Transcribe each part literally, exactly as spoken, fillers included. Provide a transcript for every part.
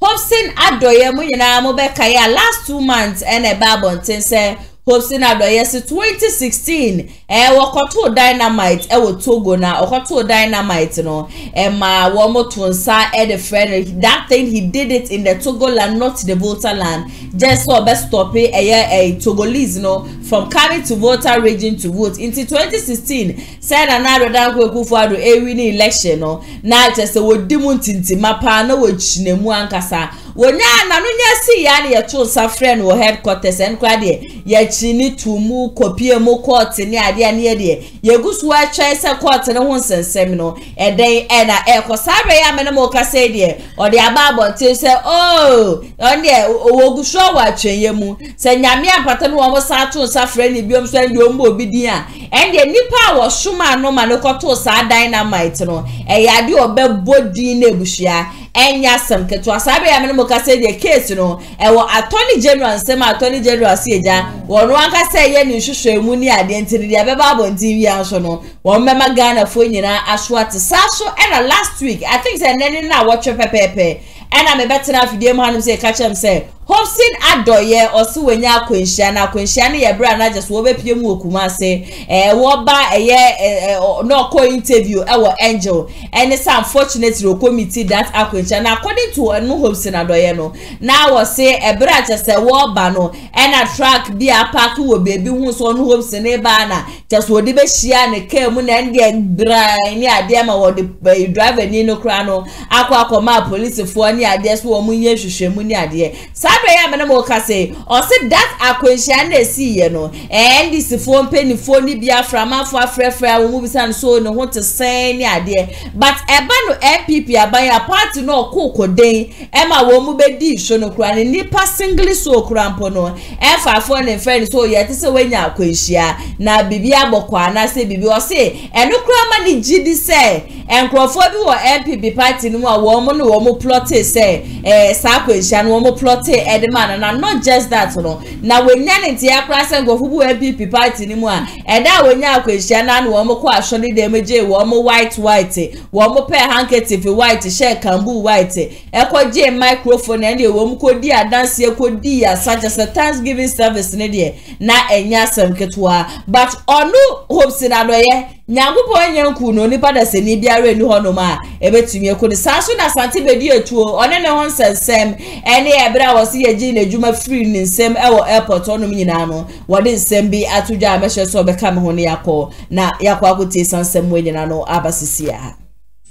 Hobson Adoye mu nyina mu beka ya last two months ene babon tinse Hobson Adoye si twenty sixteen eh wokoto dynamite eh wotogo na wokoto dynamite no eh ma wo motonsa eh the Frederick that thing he did it in the Togoland not the Voltaland just so best stop eh eh Togolese no from Kano to Volta region to vote into twenty sixteen said another that Akufo-Addo eh winning election no na just wo dimu tintima pa na wo chinemu ankasa wo nya na no nya si ya na ye tonsa friend wo headquarters en kwa de ye chini tumu kopie mo court ni ade ane de ye gusu a chese court ne ho sensem no e den e na e ko sabe ya me no mo ka se de o de ababo nti se oh on de wo gusu wa twenye mu se nyame apata no wo sa to sa frani biom so ndi o mbo bi din a en de nipa wo suma no ma ne ko to sa dynamite no e ya de obebo din na bushia enya sam keto asabe ya me no mo ka se de case no e wo attorney general sem attorney general si eja wo no anka se ye ni hwehwemu ni ade ntiri de beba abonti wi anso no wo mema Ghana fo nyina aso atisaso era last week I think say nene na watch pepepe and I'm a better video man say catch him say Hobson Adoye osi wenya akwenhia na akwenhia ne ye bra na just wo bepie mu okuma se eh wo ba eh no ko interview eh wo angel and it's unfortunately o committee that akwenhia na according to no Hobson Adoye no na wo se e bra just e wo ba no and a track bi a park wo baby hu so no Hobson e ba na just wo de be hia ne ka mu na ndi e bra ni ade ma wo de driver ni no kra no akwa akoma police fo ni ade so wo mu ye hwehwemu ni ade Abraham and Mokase, or said that Aquensian, they see, you know, and this phone penny phone Libya from a far fair movies and so no want to say near dear. But a band of M P P by a party no cocoa day, Emma Womube D, Shonokran, and Nipa singly so crampono, and for phone and friends, so yet is away now, Quensia, now Bibia Bokwana, say Bibi or say, and no cramani G D say, and Crawford or M P P party no woman, no more plot, say, eh, Saquensia, no more plot. Edman and I'm not just that you know. Now when nyan ti akrasa go fubu M P P party ni mu a e da we nya akwehia na no mo kwa asori de meje wo mo white white wo mo pair handkerchief white share kambu white e kwa je microphone and e wo mo kodi adanse e kodi ya such as a Thanksgiving service ne de na enya sam ketwa but onu Hobson Adoye Nyagupo nyanku no nipa da se ni biare ni hono ma ebetumi ekodi sanso na sante bedi etuo one ne ho sensem ene ebra wose ye ji na djuma free ni nsem ewo airport ono nyina no wode nsem bi atuja amehye so beka me ho ne yakọ na yakọ akote sansem we nyina no abasisi ya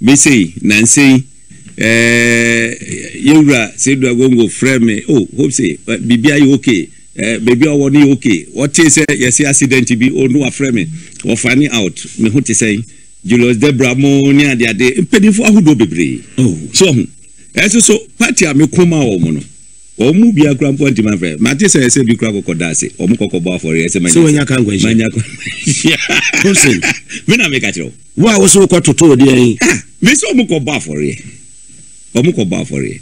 message nansi eh yewra se do agongo frame oh hope say bibia you okay eh baby awo ni okay what say yes accident bi onu aframe o fani out me ho te say Julius Debra mo ni ade ade pedifo ahodo bebre oh so ho eso so party amekoma wo mo no o mu bia kran point my friend ma te say say bi kra kokoda ase o mu kokoba for yes manya so wanya kan gwa ji manya person me na me ka tiro wa wo so ko toto de en me so mu kokoba for ye o mu kokoba for ye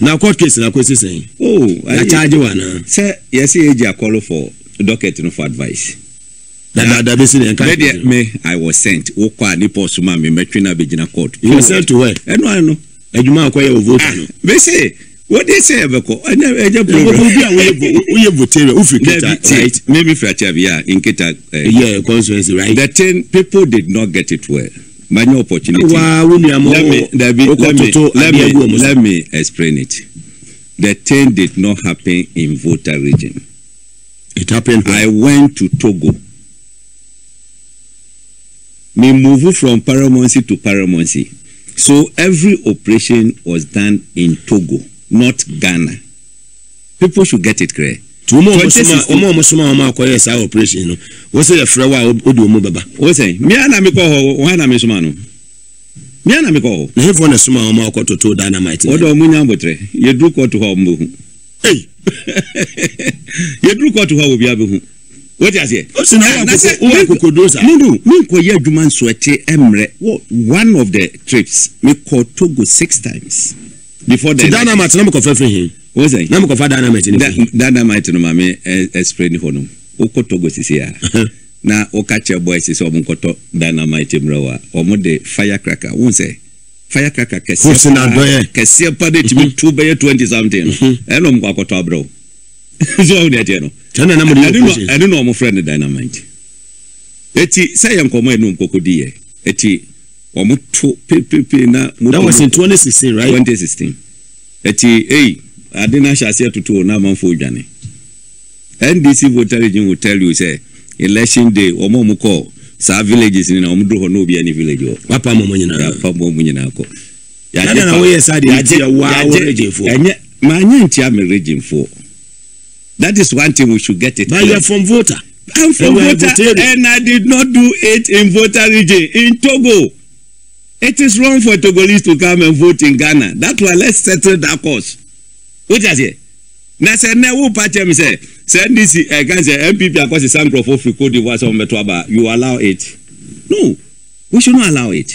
na court case na kwesi sen oh na charge wa na say yes age a call for docket no for advice na na da besi en kan me I was sent wo kwa ni post ma me metwe na be gina court you were sent to where eno ano adwuma akwa ya vote no me say what they say beko ena eje program bi a we vote we ufriketa right maybe fratia bia in kita yeah consequence right the ten people did not get it well many opportunity. Wow, William, let me, let me, let me, let me, let me explain it. The thing did not happen in Volta region. It happened. I went to Togo. We moved from Paramonsi to Paramonsi. So every operation was done in Togo, not Ghana. People should get it correct. Omo musuma omo akoye sa operation no we say frewa odu omo baba we say me na me ko ho wa na me suma no me na me ko ho na hevon na suma omo akoto to dynamite odo omo nyambotre ye dru ko to ho omo hu eh ye dru ko to ho obi abehu what you say o sina na se o kokodoza me do me ko ye adwuma nso ete emre one of the trips me ko Togo six times before the dynamite na me ko fefre hin what is it? Namu kofa dynamite ni. Dynamite no mame explain ni hono. Okotogo sisi ya. na okache boys sisi omunkoto dynamite mrawa omude firecracker unse firecracker kesi sina kesi pade timi tuba ye twenty something eno mkwakoto bro zo udi ateno tena na muri I don't know my friend dynamite eti saye nkomo enu mkokodie eti omuto ppp na that was in twenty sixteen right twenty sixteen eti hey adina shase tutu na manfo dwane N D C voter agent will tell you say election day omo muko sa villages ni na omdro ho no bi any village o papa momo nyina na papa momo nyina ko ya na we say dey wa region for enye ma anya ntia me region for that is one thing we should get it. But you are from voter. I'm from voter, and I did not do it in voter region in Togo. It is wrong for Togolese to come and vote in Ghana. That's why let's settle that course. What is it? Na se ne wo pache me say send this e can say M P P akose Sankrofo for Africa Diva so meto aba you allow it. No. We should not allow it.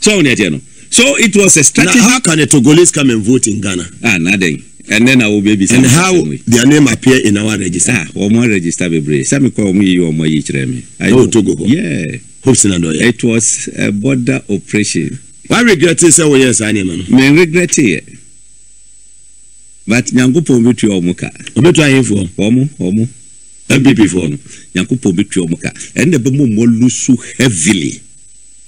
So on it no. So it was a strategy. Now, how can a Togolese come and vote in Ghana? Ah nothing. And then I will be and how their name appear in our register. Ah, or more register be brave. Some call me you or more each remi. I know Togo. Yeah. Hopes in Adoya. It was a border oppression. Why regret it so yes I name? Me regret it. But Nyangupo mbitu ya omuka. Mbitu ya info? Omu, omu. M P P for omu. Nyangupo mbitu ya omuka. Ende bumu molusu heavily.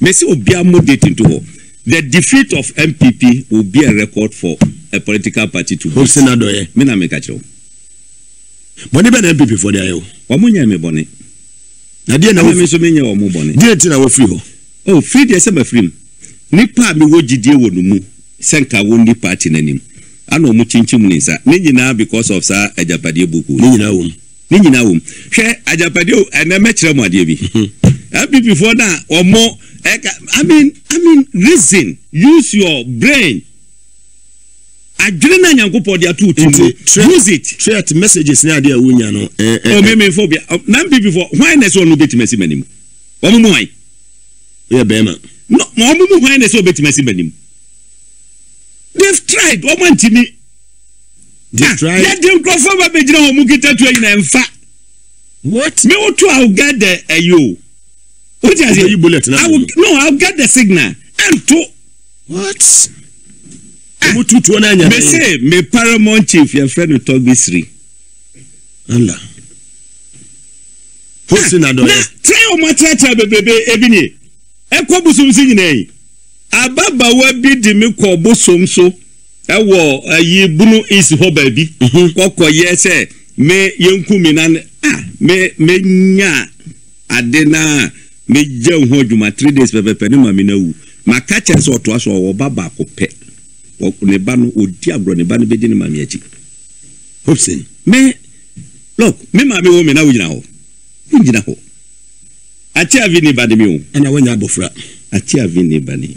Mesi obiamo dating to ho. The defeat of M P P will be a record for a political party to hold. Senado ye. Mina mekacho. Boni ben M P P for the ayo. Omu nye me boni. Na diye na wafu. Diye tina wafu ho. Oh, free diye seme free. Nipa mi woji diye wonumu. Senka wondi party nenimu. Ano muchinchi munisa ninyi na because of sa ajapade buku ninyi na wom ninyi na wom hwe ajapade o ene mechira mu ade bi M P P for na omo I mean I mean reason use your brain adrena nyankopɔ dia tu use it threat messages na ade a wonya no o meme for bia na M P P for why na so no betimasi manim omo mu why we be ma no omo mu why na so betimasi manim. They've tried. They tried. Let them go for my bed. What? Me too. I'll get the uh, you. What is it? You bullet? I will, no, I'll get the signal. And to what? Ah. Me say me paramount chief. Your friend will talk this three. Allah. What's in that? Try on my try baby baby. Ebini. Eko busumsi ni. Ababa wabi di mi kwa bo somso ewo ayi bunu isi ho baby kokko ye se me yenkumi nan ah me me nya ade na me je ho djuma three days pepe pepe ni ma mi na wu maka che so to aso wo baba ko pe ne ba no odi agro ne ba ne be di ni ma mi achi hopsin me look me ma mi wo me na wu jina ho jina ho ati avini ba de mi wu ana wanya abofra ati avini ba ni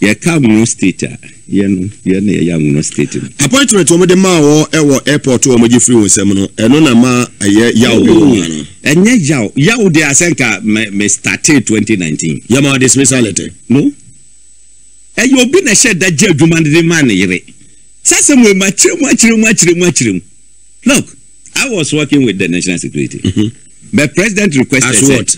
ya kamuno state ya no ya na ya nguno state appointment wo de ma wo e wo airport wo moji free wonsem no eno na ma aye yawo no enye yawo yawo de asenka me start twenty nineteen ya ma dismiss alete no e yo bi na she da je adwuma de ma na yire sase mo ma chire mo chire mo chire mo chire look I was working with the national security mm-hmm. But president requested as what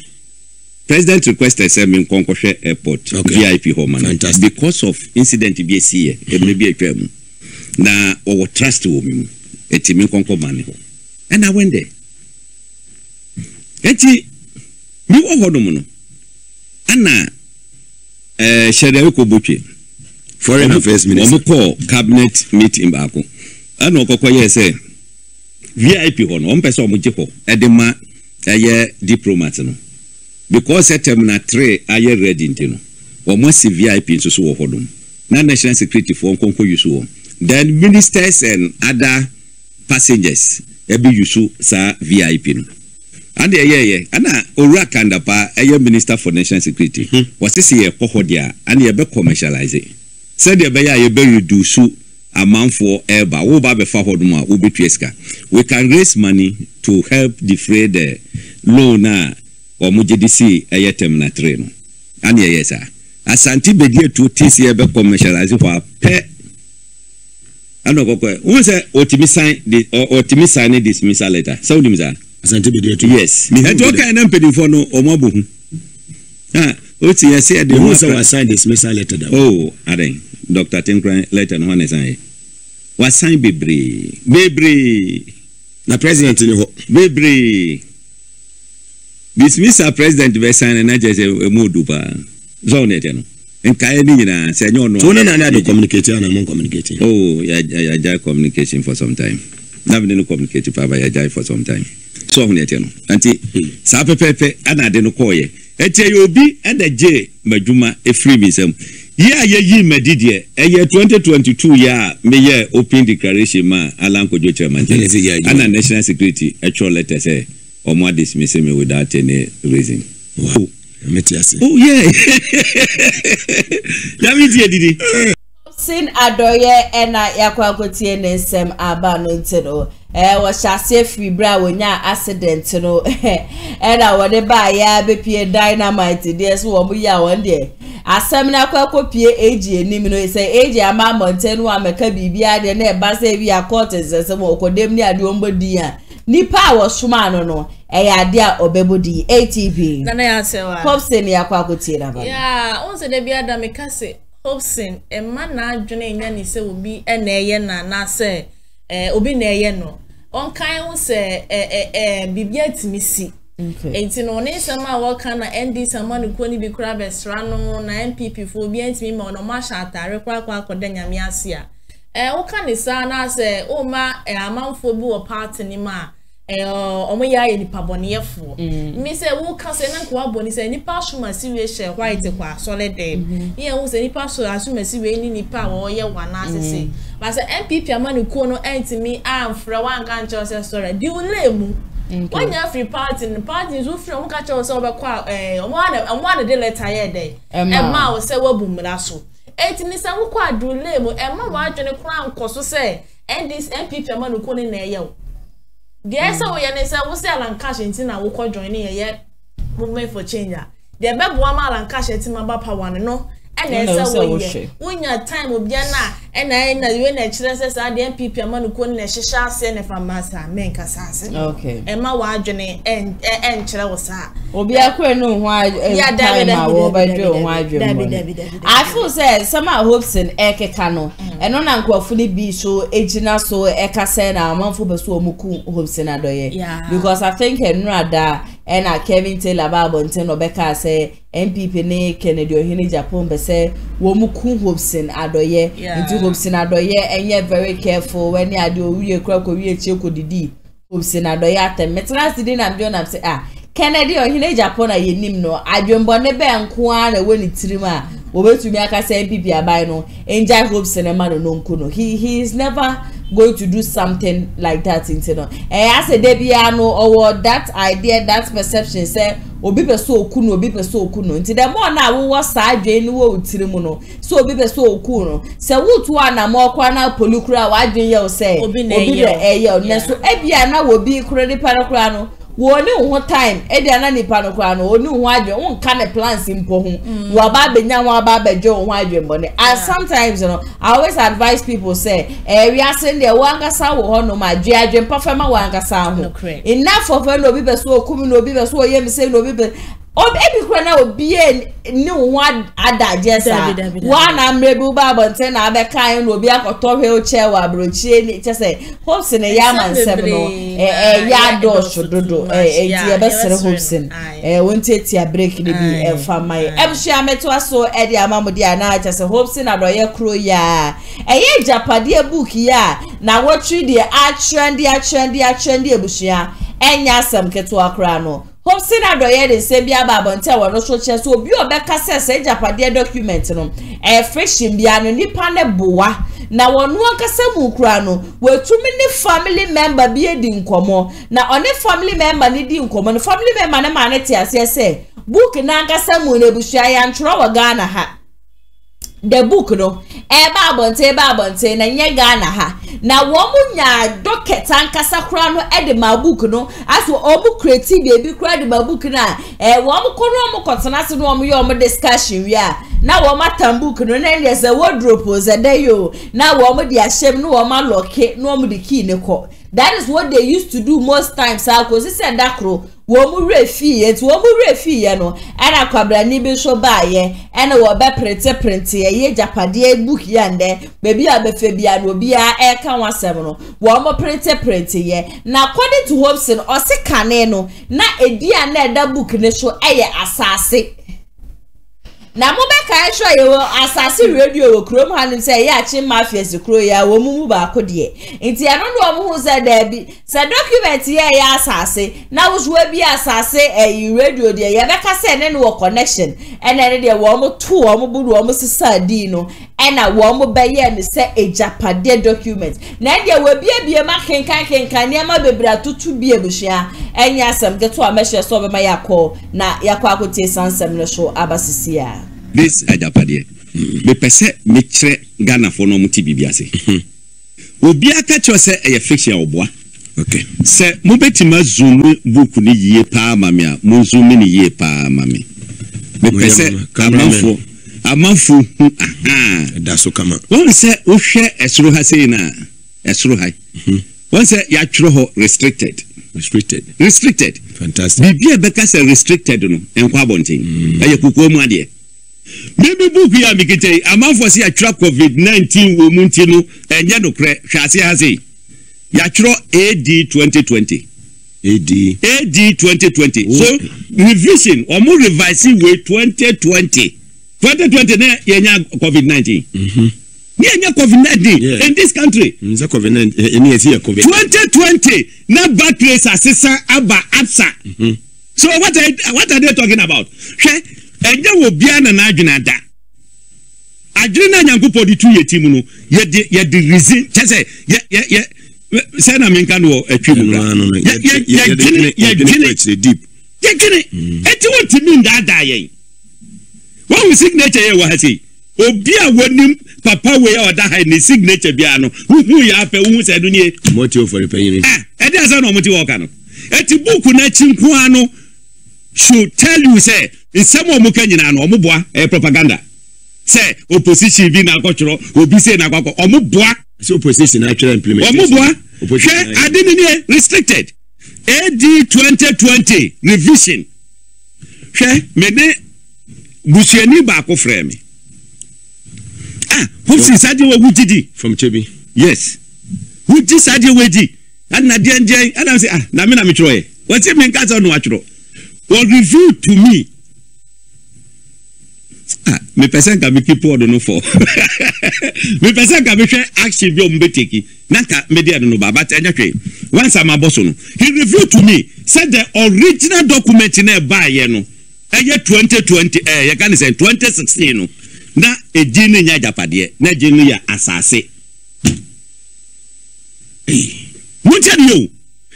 President requested some in Konkoshé Airport, okay. V I P home, fantastic. Because of incident B S C, it may be a problem. Now, our trust woman, it's in Konkoshé, and I went there. Eti, me wo hono mono. Ana, eh, Sherewe Kobuchi, Foreign Affairs Minister. Omo cabinet meeting baako. Ano koko yese V I P home, omo pesa omo jiko. Edema, aye diplomat no. Because at terminal three, I ready intino. Or most V I P in Susu Hodum. Now national security for Konko Yusu. Then ministers and other passengers. Ebi Yusu sa V I P no. And yeah yeah yeah. Ana Ora Kandapa, a minister for national security. Was this year Kohodia and ye be commercialize it. Said the Baya ye be reduce so amount for Eba. Oba befa hoduma ubi tieska. We can raise money to help defray the loan. Or Mujidisi, a terminal train. And yes, sir. As Antibedi to T C A B commercializing for a pair. And no, who is a Otimisan, the Otimisan dismissal letter? So, Dimza. Yes. And what kind of penny for no omabu? Ah, what's he said? The most of our side is Miss Letter. Oh, Adam, Doctor Tinkran Letter, one is I. What sign be bree? Be bree. The president in the be bree. Dismiss our president by sign and I just a moduba. Zone it, and Kayanina said no, no, another communicator and among communicating. Oh, yeah, I die communication for some time. Nobody communicated for I die for some time. So on it, and Sapa Pepe and I didn't call you. A J O B and a J, Majuma, a freemism. Yeah, yeah, ye, my Didier, a year twenty twenty two, yeah, may ye open declaration, ma, Alanco Jochaman, and a national security, a short letter say, or more dismiss me without any reason. Wow. Oh yeah. Sin adoye ena yakwa kotie ne nsem aba no ntero eh wo hyase fibra wonya accident no eh na wo de ba ya bepie dynamite de so wo mu ya won de asem na kwa kopie eji enim no se eji ama montenu ameka bibia de na e ba se bi court se mo okodem ni ade ombodi a nipa wo suma no no eh adia obebodi A T B na na ya se wa Hobson yakwa kotie na ba ya onse de bia da meka se Hobson, a man not joining any say will be an air and I say, eh, will be near no. On kind say, eh, eh, be yet missy. It's in one summer walk and end this someone who couldn't be crabbers run on M P P for being me on a marsh at a require for Dania Miasia. Eh, what can the son as a oma a amount for boo a part in ma? Eh, or my eye in the Pabonia for Miss a walk as an uncle bonus any partial serious white solid day. Here was any partial as soon as you any power or your one as I say. But the M P P a man who call no end to me, and for one can't just sorry. Do you live? When you have free party, the party is from catch us over quite a one and one a day later day. And ma was a woman that's so. Eight in the summer quite do live, and my wife and the crown cost say, and this M P P a man who call in a yell. Yes, so we are not saying we cash in our work joining yet movement for change. The baby woman and cash in my papa one no, and so we when your time will be na and I na when the children says I the M P P a man who couldn't a shall send a famasa men casas. Okay, and my wife journey and and children was her. Obi a queer no why, yeah, David, David, David. I feel said some are hopes in Eke Cano. And on uncle fully be so agina so eka send our monthful beso muku Hobson adoye. Yeah. Because I think Henrada and I Kevin Taylor Babo and Ten Obeka say M P P ne Kennedy or Hini Japon be say Womuku Hobson adoye into Hobson adoye and yet very careful when you do real crock or real choco didi. Hobson adoye at them. Metalast didn't have done up say ah Kennedy or Hini Japon a yenim no. I don't bonne be and quan away in Trima. Over to me, I can say P P Abino, and Jack Hobson and Mano Nonkuno. He he is never going to do something like that in Teno. And as a Debiano or that idea, that perception, say, or be so kuno, be so kuno. Until the more now, what side Jane would Trimono, so be so kuno. So what one a more quana polucra, why do you say, or be a year, and so Ebiana will be credit paracrano. Wonu ho time e dia na nipa no kwa no onu ho adwe won ka ne plans impo ho wo ba be nya wo ba be je ho adwe mbo ne and sometimes you know I always advise people say eh we are saying there wo angasa wo ho no ma adwe adwe pafama wo angasa ho enough of when obi be so okum no obi be so yem say no obi be obi e bi kwa na obi e ni ho adaje sa wa na mrebu ba bonte na be kan no obi akoto hwe o che wa brochie ni che say Hobson e ya man seven no eh ya do shododo eh enti e besere Hobson eh won't etia break ni bi e fa mai em shia meto aso e di amamudi ana che say Hobson adoye kro ya eh japade book ya na wotri de atrendi atrendi atrendi ebushia enya asem keto akra no Hobson adoye de se bia babo ntia wo no so che so obi obeka sese japade document no eh freshim bia no nipa ne boa na wonu akasa mu kura no watumi ne family member bi edi nkomo na one family member ne di nkomo no family member ne ma ne ti ase se book na akasa mu ne busua ya ntro wo Ghana ha the book no e ba abonte ba abonte na nye Ghana ha na womu nya docket ankasa kura no e de ma book no aso omu creative e bi kura de ma book na e womu kono omu kotena se no omu yo omu discussion wi a na wo matambook no na ndese wardrobe ze dey yo na wo mu de ahyem no wo ma lock no omu de key ne ko That is what they used to do most times. I was saying that crow. Womu refi, it's womu refi, you know. And I could be so by ye, and I will be pretty pretty, ye japadi book yande, baby I be febia, will be a air can one seven. Womu pretty pretty, ye. Now, according to Hobson, or se caneno, na a dear nether book in the show, aye assassin. Na mobeka ensure yewo asase radio wo krom hanim say ya chi mafia sikro ya wo mumu ba akode nti ya no no wo hu say da bi say document ya ya asase na wo so bi asase e radio de ya beka say ne no connection ene ne de wo mo to wo mo buru wo mo sisa di no ena wo mo ba ye ne say ejapade document na de wo bi abie ma kenkan kenkan ne ma bebra tutu bi ebushia enya asem de to a mehye so be ma yakọ na yakọ akote sansem ne so abasisi ya. This ajapade me pese me kire Ghana for no muti bibia se obi aka cho se e fiction oboa okay se mo betima zoom book ni yie pa mami a mo zoom ni yie pa mami me pese amanfo amanfo aha da so kama won se wo hwe esoro ha sei na esoro ha won se ya twro ho restricted restricted restricted fantastic bibia beka se restricted no enkwa bonten aye kokwo mu ade maybe book here mikite amanfo se ya trap covid nineteen wo munti no enye no kre hwase hase ya tro A D twenty twenty A D A D twenty twenty oh, so okay. Revision or more revising we twenty twenty twenty twenty na yenya covid nineteen mhm yenya covid nineteen yeah. In this country nza covid nineteen eni ese ya covid twenty twenty na back race asesa aba absa mhm so what are, what are they talking about enye wo bia na na adwena da adwena nyankopɔ de tu yetim no ye de ye de reason kyese ye ye say na menka no atwe mu bra no ye ye ye gene deep ye gene eti wotimi nda da ye wo signature ye wa hasi obi a wonim papa we ya oda ha ni signature bia no hu ya fa hu se do nie moti ofori panyin eh edi asa no moti wo ka no eti book na chinku ano should tell you say some of Mukanyana and Omubwa a propaganda. Say opposition being a cultural will be saying about Omubwa. So opposition actually implemented. Omubwa, I didn't hear restricted. A D twenty twenty revision. She made Busheni Bako frame. Ah, who decided what did he from Chebi? Yes. Who decided what did he? And Nadian and I say, ah, Namina Mitroy. What's it mean? Cats on natural. Well, review to me. Ah, me person can be keep all the no for. Me person can be share action be on beteki. Nanka me dey no baba tanya twe. Once am aboso no. He revealed to me said the original document na ba ye no. E ye twenty twenty eh ye can say twenty sixteen no. Na eji ni nya japade, na eji ni ya asase. Eh. Mutan yo.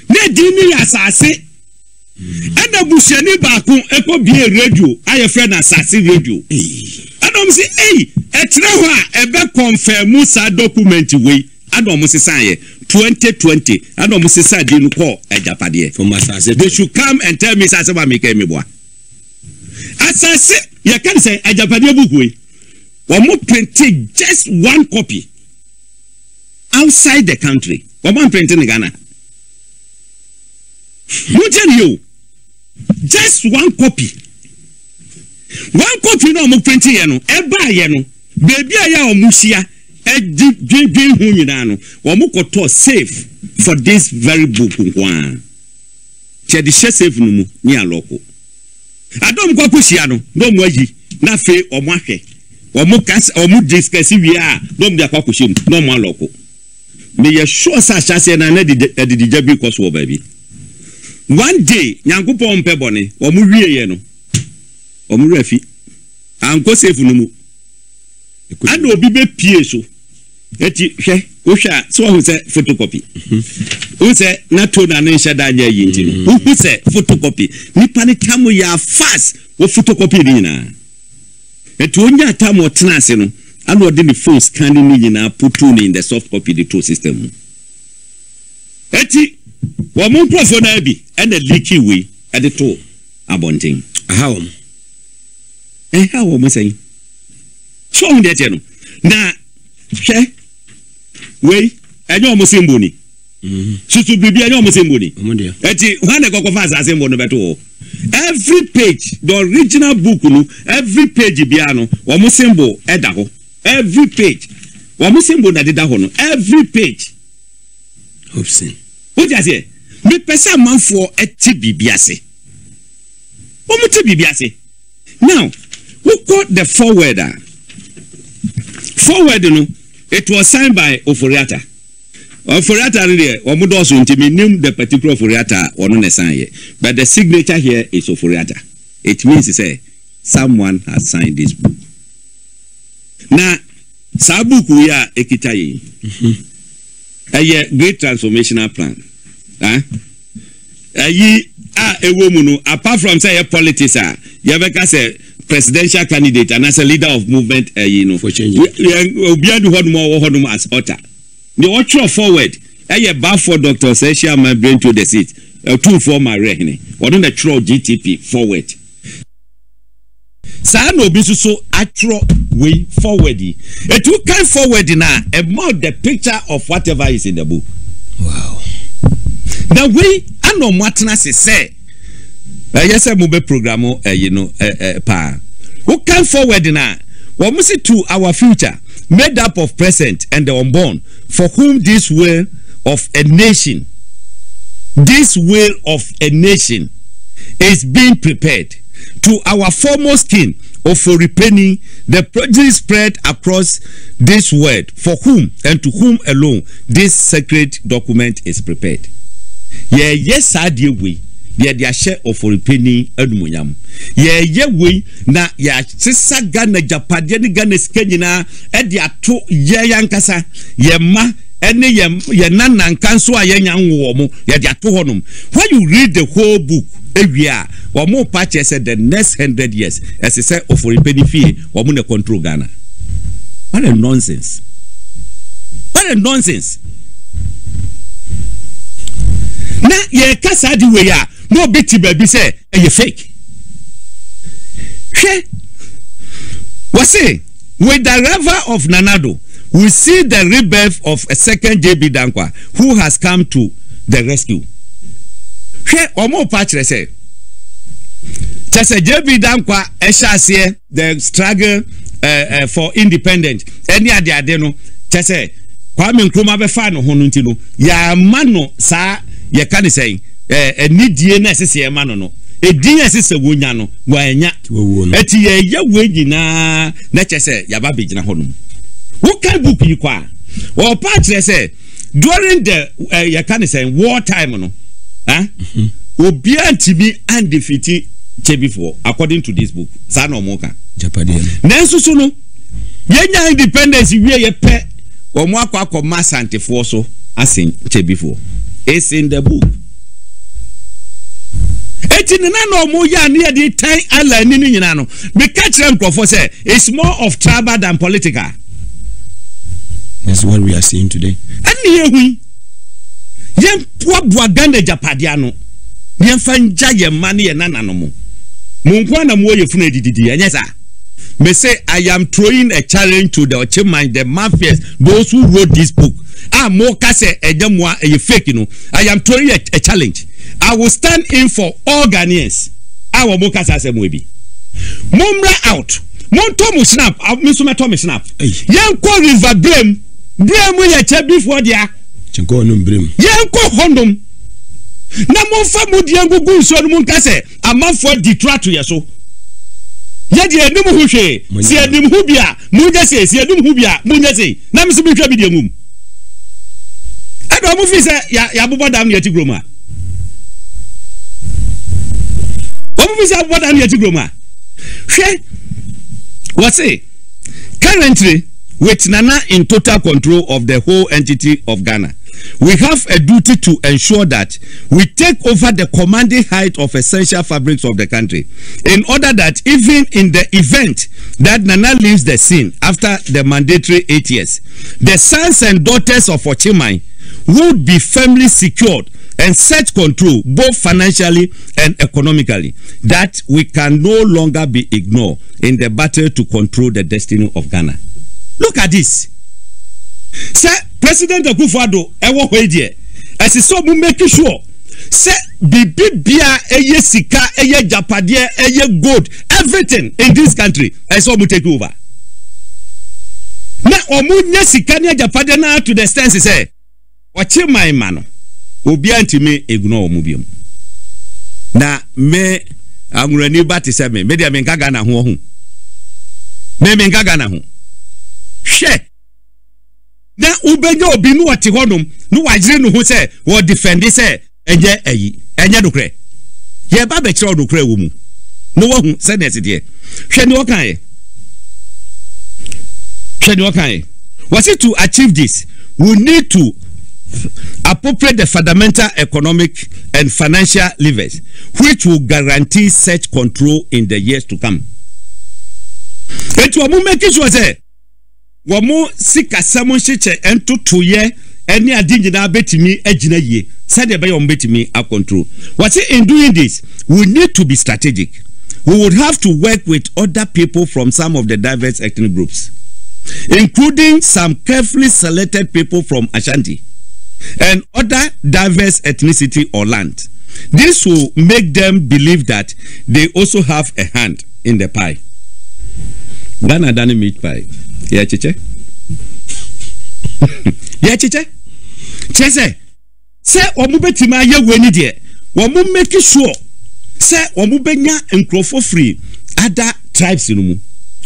Na eji ni ya asase. And the Bushani Bakun Epo Bia radio, I a friend assassin radio. And I'm saying, hey, a trawa ever confirm Musa document way. And almost say twenty twenty. And almost say, didn't call a Japadier from Assassin. They should come and tell me, Sasama Mikemi Bois. Assassin, you can say a Japadier book way. One more printing just one copy outside the country. One more printing in Ghana. You tell you. Just one copy. One copy no mo printing here no. Eba here no. Baby here o musia. E din din hu nyina no. Wo mo koto safe for this very book one. Che di safe no mu ni aloko. Adom kwa pushia no. No mu ayi. Na fe o mo ahwe. Wo mo kas o mo discuss wi a. No mu da kwa pushim. No mu aloko. Me ye sure sa chase na na di di jabi cause wo baby. One day, Yankupo on Pebone, or Muriano, or Murefi, and Cosefunumu. I know Bibe Pieso. Eti, Usha, so who said photocopy? Who said Natuna and Shadanya Yintin? Who said photocopy? Nipani Tamu ya fast or photocopy dinner. Etunia Tamu Transeno, and what did the phone scanning millionaire put in the soft copy the two system? Eti. Wamun profo na bi and the leaky way at the toe abonting. How? Eh, how am I saying? So on the channel. Now, we, I know I'm a symbol. Susu bibi anyo msemboni. Omunde. Eti wane kokofaza asembono beto. Every page, the original book no, every page biano, wa msembo edaho. Every page. Wa msembo na dedaho no. Every page. Hopsin. What you say? Me pesa manfo eti bibiase. Omuti bibiase. Now, who caught the forwarder? Forward no, it was signed by Oforiatta. Oforiatta really, Omudosu intimi name the particular Oforiatta or no sign here. But the signature here is Oforiatta. It means to say someone has signed this book. Na sabuku ya ekitayi. Aye great transformational plan. Huh? Aye ah ewomuno apart from say politics ah, you ever say presidential candidate and as a leader of movement, uh, you know, for change. We beyond one more, one more as author. The ultra forward. I bar for Doctor Sesha my brain to the seat. Two for my reign. What on the true G T P forward? Sa no bisu so atro way forwardy. It will come forward now about the picture of whatever is in the book. Wow. The way I know Martina say. Uh, yes, I move program, uh, you know, uh, uh, pa. Who come forward now? We must see to our future, made up of present and the unborn, for whom this will of a nation, this will of a nation, is being prepared. To our foremost king, or for repenting, the produce spread across this world, for whom and to whom alone this sacred document is prepared. Yeah, yes, I dear we. Ye dia share of repeni adumunyam ye yewe na ya sisa gana japade ni gana sika nyina e dia to ye yankasa ye ma ene ye nana nkanso ayenya nwo mo ye dia to honum. When you read the whole book ewia wo mo patch said the next one hundred years as he said of repeni fee wo mo ne control Ghana. What a nonsense. What a nonsense. Na ye kasa di we ya no bitty baby say and you fake. Okay. We say with the river of Nanado, we see the rebirth of a second J B Dankwa who has come to the rescue. Okay, Omo Patre say. Just a J B Dankwa Eshasie, the struggle uh, uh, for independence. Any idea they no? Just say Kwame Nkrumah be fa no hono ntino. Ya mano sa ye can say. Eh, ni D N A sisi emano no. E D N A sisi wunya no. Wanya. Eti ye ye wengi na. Na chese yababi jina honum. Wukai buku yikuwa. Wopa chese. During the, eh, ya kani say, war time no. Ha? Obiya ntibi undefeated before. According to this book. Sana omoka. Japadi ya. Nensusu no. Yenya independence ywe ye pe. Wamwako wako masa antifuoso. Asin before. It's in the book. Eti nina no mo ya ni edi ten ala ni ni nyina no be catch them for say it's more of tribal than political. That's what we are seeing today. Ani yehu yem poa boaganda japadea no yem fa nja yem ma na ye nanano mo mo nkwa na mo ye funa edididi anya sa me say I am throwing a challenge to the Ochiman, the mafias, those who wrote this book. Ah, more kase ejemwa e fake you know. I am throwing a, a challenge. I will stand in for all Ghanaians. I will more kase ase mwebi. Mumra out. Montomu snap. Misume tomu snap. Yanko river blame. Blame ye che before dia. Chenko honum blame. Yanko honum. Na monfa mudi yanko gunso numun kase. Amanfo detratu yeso. Yadi edum hushe, si edum hubia, munja se, si edum hubia, munja se. Na misubi kwa bidi ngum. Ado mufi se ya ya buba dam yeti groma. Omufi se buba dam yeti groma. She what say? Currently with Nana in total control of the whole entity of Ghana, we have a duty to ensure that we take over the commanding height of essential fabrics of the country in order that even in the event that Nana leaves the scene after the mandatory eight years, the sons and daughters of Ochiman would be firmly secured and set control both financially and economically, that we can no longer be ignored in the battle to control the destiny of Ghana. Look at this. Sir, President Akufo-Addo, I want to Esi so mu make sure say bibibia eye sika eye japade eye gold everything in this country esi omu take over. Na omu nye sika ni japade na to the sense say ochi my man obi antime eguna omu biom. Na me amurani batise me me de me nkaga na ho ho. Me me nkaga na ho. Hwe na ubenye obi nu wati honum nu wajire nu ho se wo defend se enye ayi enye dokre ye ba be kire dokre wo mu no wo hu se ne se de hwe ni okan ye hwe ni okan ye was it to achieve this we need to appropriate the fundamental economic and financial levers which will guarantee such control in the years to come. It will make it was a Wamo sika samon shiche ento tuye eni adinji na betimi ejina ye sade bayo mbetimi a control. What in doing this we need to be strategic. We would have to work with other people from some of the diverse ethnic groups including some carefully selected people from Ashanti and other diverse ethnicity or land. This will make them believe that they also have a hand in the pie. Ghana done meat pie. Yeah, chiche. Yeah, chiche. Chese. Se omubeti ma ye weni de. Omu make sure. Se omubenya nkrofo free other tribes no mu.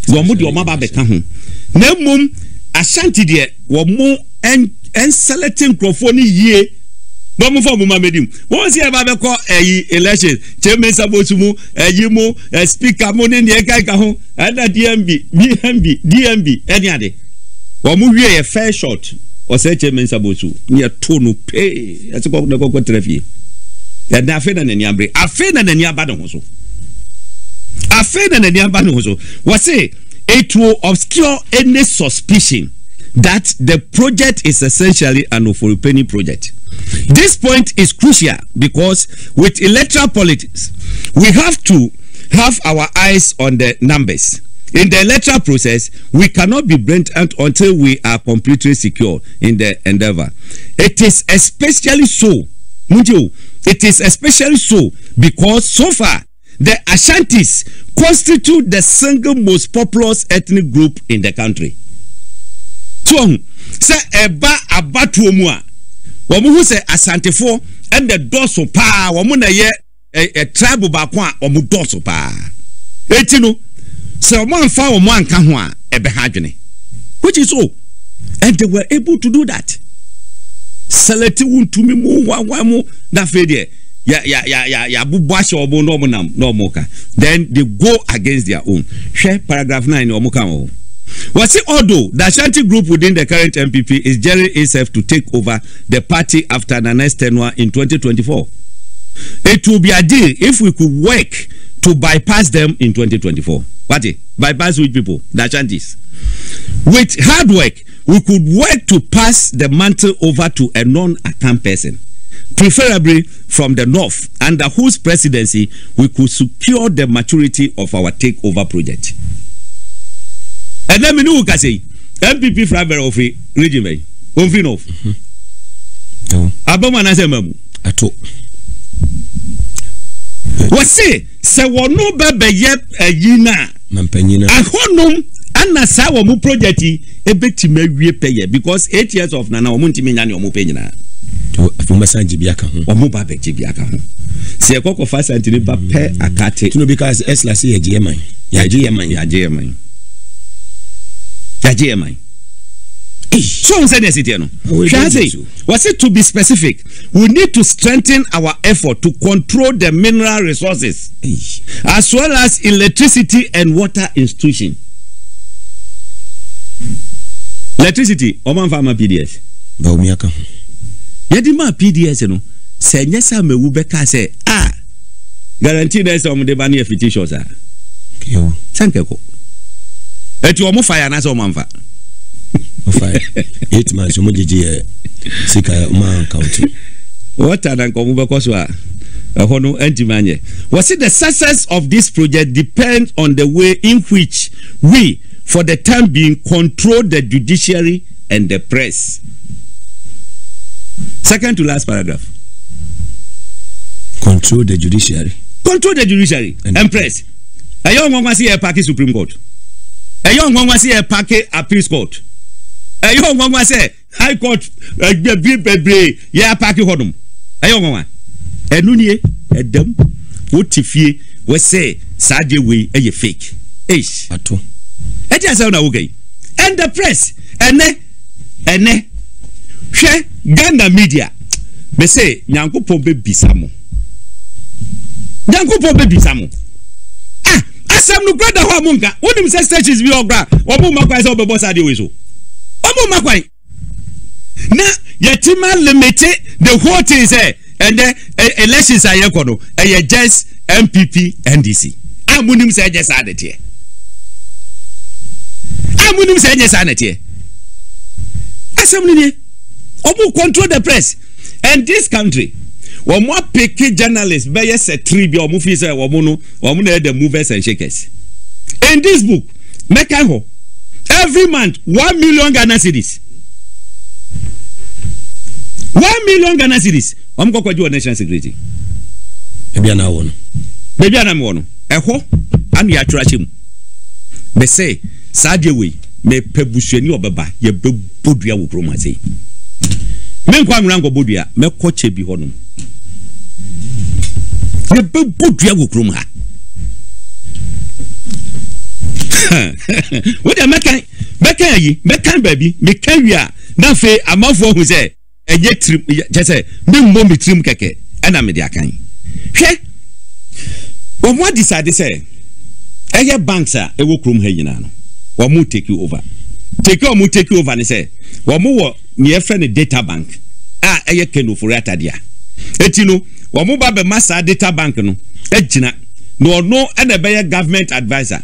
Omu de omaba beka ho. Na mum Ashanti de omu en selecting nkrofo ni ye. No mu fo mu mamedim. Won se e ba be ko eyi election. Chairman sabotu mu, eyi mu, speaker mu ni ne kai ka ho. Ada D M B, B M B, D M B, any other. Wa mu wie a fair shot or say chairman sabotu. Ni to no pay. Ati ko na ko ko trafie. Ya na fe na ni ambre. Afe na ni aba no ho so. Afe na ni aba no ho so. Wa say it will obscure any suspicion that the project is essentially an Oforipeni project. This point is crucial because with electoral politics, we have to have our eyes on the numbers. In the electoral process, we cannot be blatant until we are completely secure in the endeavor. It is especially so, it is especially so because so far, the Ashantis constitute the single most populous ethnic group in the country. So, say eba abatu omua. Wamu who say Asantefo and the doso pa wamu na ye a tribe bakwa wamu doso pa. Etino. So one fa wamu ankanwa ebehajune. Which is all. And they were able to do that. Seleti wun to me mu wa wamu na fede. Ya ya ya ya ya bubwashi obo no mu no moka. Then they go against their own. Share paragraph nine omuka mo. Was it although the Ashanti group within the current M P P is gearing itself to take over the party after Nana's tenure in twenty twenty-four? It will be ideal if we could work to bypass them in twenty twenty-four. What? Bypass which people? The Ashantis. With hard work, we could work to pass the mantle over to a non-Akan person, preferably from the north, under whose presidency we could secure the maturity of our takeover project. And then we know who can say M P P Fravere of the regime. Only no. Abba manase mamu. Ato. Wasi se wano bebe yep yina. Mampenina. Ahonom anasa wamu projecti ebe time we pay because eight years of nana wamu time nyani wamu pay nyana. Fumasa jibiaka. Wamu babe jibiaka. Se koko fasa ntini ba pay akate. Tuno because es la si yajieman. Yajieman yajieman. So was it to be specific? We need to strengthen our effort to control the mineral resources as well as electricity and water institution. Electricity, Oman Farmer P D S. Baumiaka. Yadima P D S, you know, say Nessa Mewubeka say, ah, guarantee there's some the money of it. Thank you. Eti omo fire na se omo mfa. O fire. Eight months omo jiji sika man count. What are nko omo be koso a? Eho no antimanye. Was it the success of this project depends on the way in which we for the time being control the judiciary and the press. Second to last paragraph. Control the judiciary. Control the judiciary. And, and press. A young one was here Paki Supreme Court. A young one was here Paki Appeals Court. A young one was here High Court. Yeah, Paki Hodum. A young one. A nunye, a dumb. What if ye was say, Sadie way, a fake? Eish. At all. It is on our way. And the press. And ne. And ne. She Ghana media. They say, Nyanko Pombe Bisamo. Nyanko Pombe Bisamo. Ah, asam nukwa da ho munka. Wo nim say stages bi ogra. Wo mu makwai say obebo sade we so. Wo mu makwai. Na yetima limit the whole thing say and then elections are yeko no. Eh just M P P N D C. Amunim say just adetie. Amunim say just adetie. Asam ni Obu control the press. And this country, we more picky journalists, but yes, a tribute or movies or mono or mono the movers and shakers. In this book, make a ho every month one million Ghana cedis. One million Ghana cedis. I'm going to do a national security. Maybe I'm one. Maybe I'm one. A ho, I'm your trash him. They say, Sadiewi, me pebusheni obaba, ye bebudia wukromazi. Men kwa mlango bodia me koche bi honum ye be bodia go krom ha what am making making yi making baby me kan wiya na fe amafo hu se eye trim je se me mmo me trim keke ana me dia kan hwe o mo decide se eye banks a ewo krom ha nyina no wo mo take over take o mo take over ni se wo mo wo ni friend data bank ah eye kendo for atadia etino wo mo ba be massa data bank no ejina no no ene be government advisor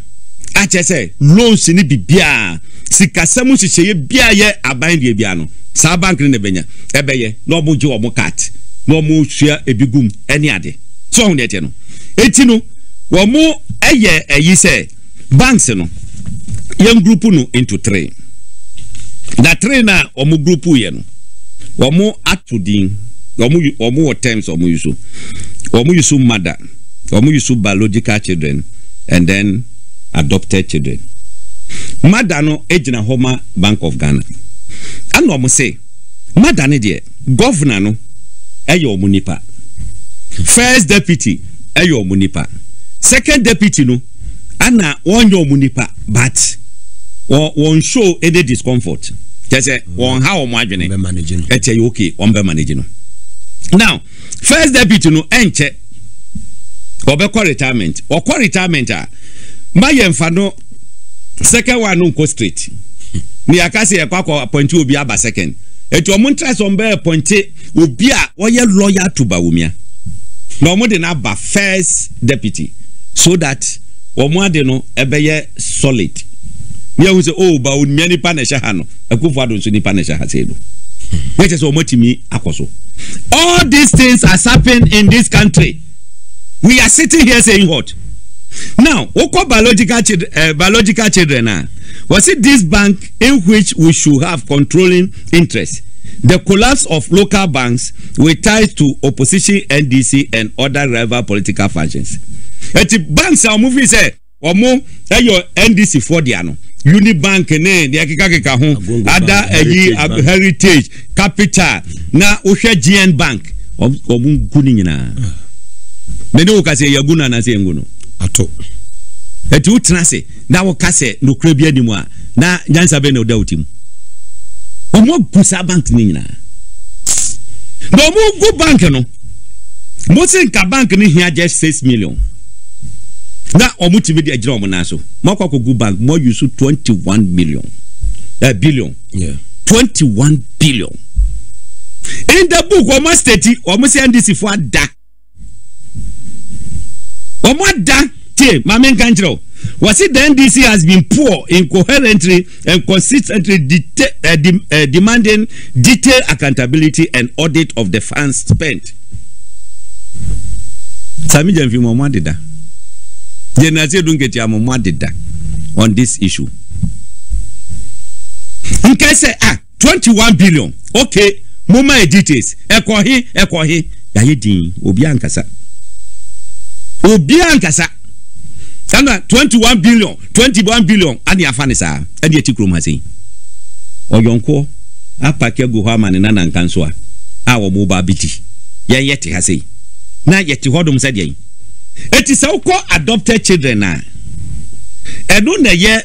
a che say loans ni bibia sikasam hiheye bia ye aban de bia no sa bank ne benya ebeye no bo ji wo mo cat no mo hia ebigum ene ade so ho ne tie no etino wo mo eye eyi say banks no yam group no into three. Na trainer omu groupu yenu. Omu atudin. Omu omu what times omu yusu. Omu yusu mother. Omu yusu biological children and then adopted children. Mother no ejina homa Bank of Ghana. Ano omu say mother ne die governor no eyo omu nipa. First deputy eyo omu nipa. Second deputy no ana onyo omu nipa but or won't show any discomfort. Just say, on how I'm managing. It's okay, on be managing. Now, first deputy no enche or be call retirement or call retirement. My infano second one no go straight. Me akasi ekwako appoint obi aba second. It your montra some be appoint obi a wo ye lawyer to ba wumia. No mo de na ba first deputy so that omo ade no ebeye solid. Nya wuse o ba onmia ni pa na sha no akufu ado so ni pa na sha selo which is omotimi akoso. All these things are happening in this country. We are sitting here saying what now oko biological children, biological children now was it this bank in which we should have controlling interest. The collapse of local banks were tied to opposition N D C and other rival political factions. Eti banks are moving say omo your N D C for dia no Unibank ne de akikakika ho ada ayi heritage capital na ohwe G N bank omu guni nyina me ne ukase ya guna na se nguno ato eti utrase na wokase no krebi animu a na nyansa be na odautim omu gusa bank ni nyina no omu gu bank no mo se nka bank ni hia just six million. Na omutimi de ajira omunaso makwa ko go bank mo use twenty-one million eh billion yeah twenty-one billion in the book o mo state o mo say N D C for da o mo da tie ma men kan jiro was it the N D C has been poor incoherently and consistently deta uh, de uh, demanding detailed accountability and audit of the funds spent. Sami jamfi mo mo da Generatie don't get your mom data on this issue. In case ah twenty-one billion. Okay, Muma e details. Eko he, eko he. Ya ye din. Obi ankasa. Obi ankasa. Kanda twenty-one billion. twenty-one billion. Adi afane sa. Adi eti kromasi. Oyonko. Apa kia guhama ni nana nkanswa. Awa muba biti. Ya yeti hasi. Na yeti hodum sadi ya. Eti sa uko adopted children na. Edune ye.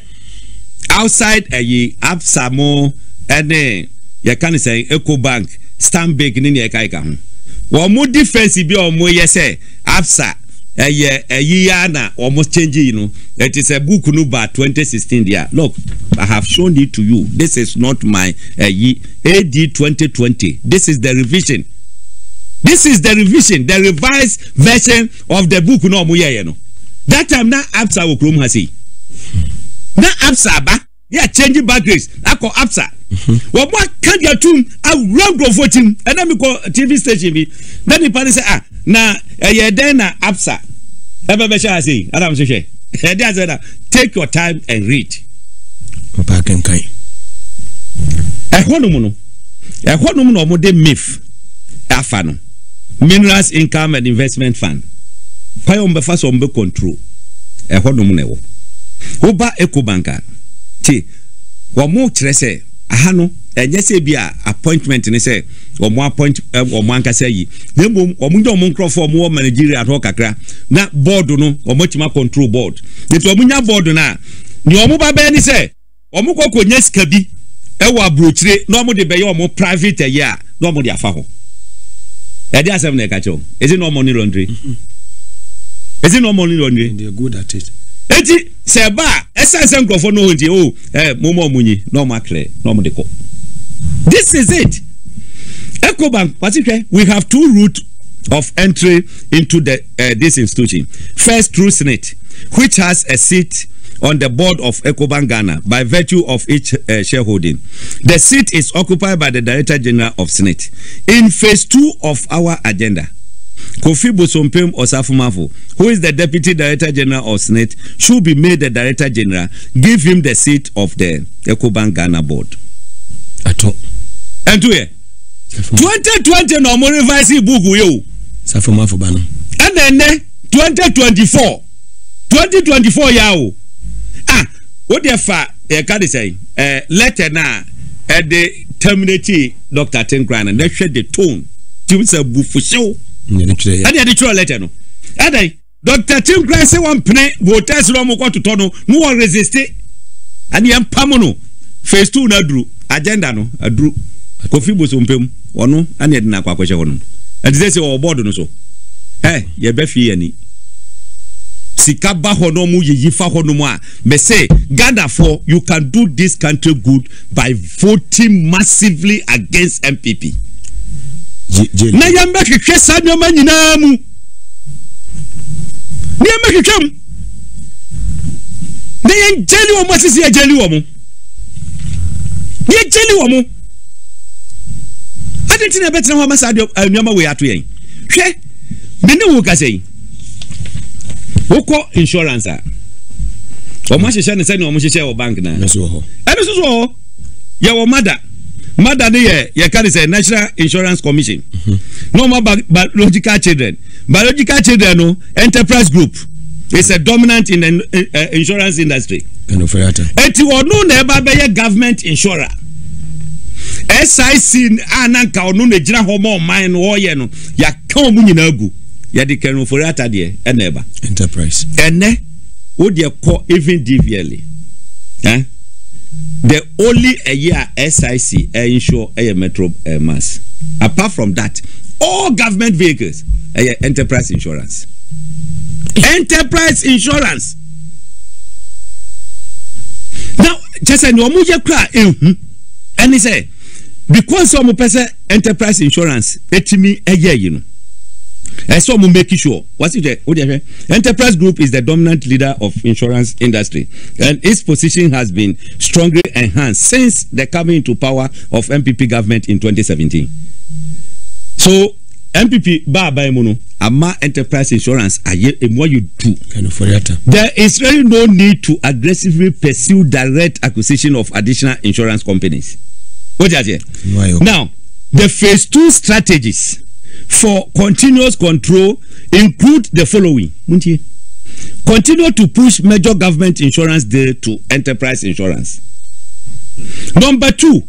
Outside a ye. Absamo. Ene. Ya kani say Eco Bank Stanbic nini ya kaika hum. Wamu defense bi wamu yese Absa Eye Eye yana almost change you know. It is a book nuba twenty sixteen there. Look, I have shown it to you. This is not my Eye A D twenty twenty. This is the revision. This is the revision. The revised version of the book no mu yeye no. That time na Absa wokrom hasi. Na Absa ba. Yeah, changing backwards. I call Absa. What more can you do? I will go voting. And then we call T V station. Then the party say, ah, na yeah, then Absa. Ever be sure I say, Adam Suchet. Take your time and read. Papa can kai. A honomono. A honomono mode M I F. Afano. Minerals Income and Investment Fund. Pay on the first on the control. A honomono. Oba Eco Banka. Ti wamu trese ahano enye se bia appointment ni se wamu appoint wamu ankase yi nemu wamu ndio wamu nkrofo wamu manageri atwa kakra na board no wamu chima control board nti wamu nya board na ni wamu babe ni se wamu kwa kwenye skabi ewa brochire no wamu debeye wamu private ya no wamu di afaho edi asem ne kacho is it no money laundry is it no money laundry they are good at it. Eti seba essence nkrofo no honti oh eh momo munyi no makle no mdeko. This is it. Eco Bank particularly we have two routes of entry into the uh, this institution. First through Senate, which has a seat on the board of Eco Bank Ghana by virtue of each uh, shareholding. The seat is occupied by the Director General of Senate. In phase two of our agenda, Kofi Bosompem Osafumafo, who is the Deputy Director General of Senate, should be made the Director General. Give him the seat of the Eco Bank Ghana board. At all. And to here. twenty twenty no more revise book you. Safumafo bana. And then twenty twenty-four. twenty twenty-four yao. Ah, what the fa eh can they say? Eh letter na eh the terminate Doctor Tenkran and they shed the tone. Tim say bufusho. Adi adi chua letter no. Adi Doctor Tim Grant say one pne voters lo mo kwa tutono no one resist. Adi am pamono phase two na dru agenda no adru. Kofi Bosompem ono ane adi na kwa kwache ono. Adi say o board no so. Eh ye be fi yani. Sikaba hono mu yifa hono mu a me say Ghana for you can do this country good by voting massively against M P P. Na yamba kike sanyo manyina mu ni yamba kike na yenjeli wo masisi yejeli wo mu yejeli wo mu adentina betina ho masadio anyama we ato yen hwe me ne wo kasei woko insurance a o ma hyehyane sane o mo hyehyane wo bank na eso ho eso so ya wo mada Madam, ye, ye can say National Insurance Commission. Mm-hmm. No more biological children. Biological children, no enterprise group. It's a dominant in the uh, insurance industry. And of that, it will no never be a government insurer. S I C ananka onu ne jina homo mine wo ye no ya kan mu nyina agu. Ya de kan for that there e never. Enterprise. Ene wo de ko even D V L. Eh? The only a year S I C insure a metro uh, mass. Apart from that, all government vehicles are enterprise insurance. Enterprise insurance. Now, just say no more cry. And he say because some person enterprise insurance, it me a year, you know. And so we make sure what's it there? Enterprise Group is the dominant leader of insurance industry, and its position has been strongly enhanced since the coming into power of M P P government in twenty seventeen. So M P P ba ba mono ama enterprise insurance aye what you do. There is really no need to aggressively pursue direct acquisition of additional insurance companies. What is it? Now The phase two strategies for continuous control include the following. Continue to push major government insurance deal to enterprise insurance. Number two,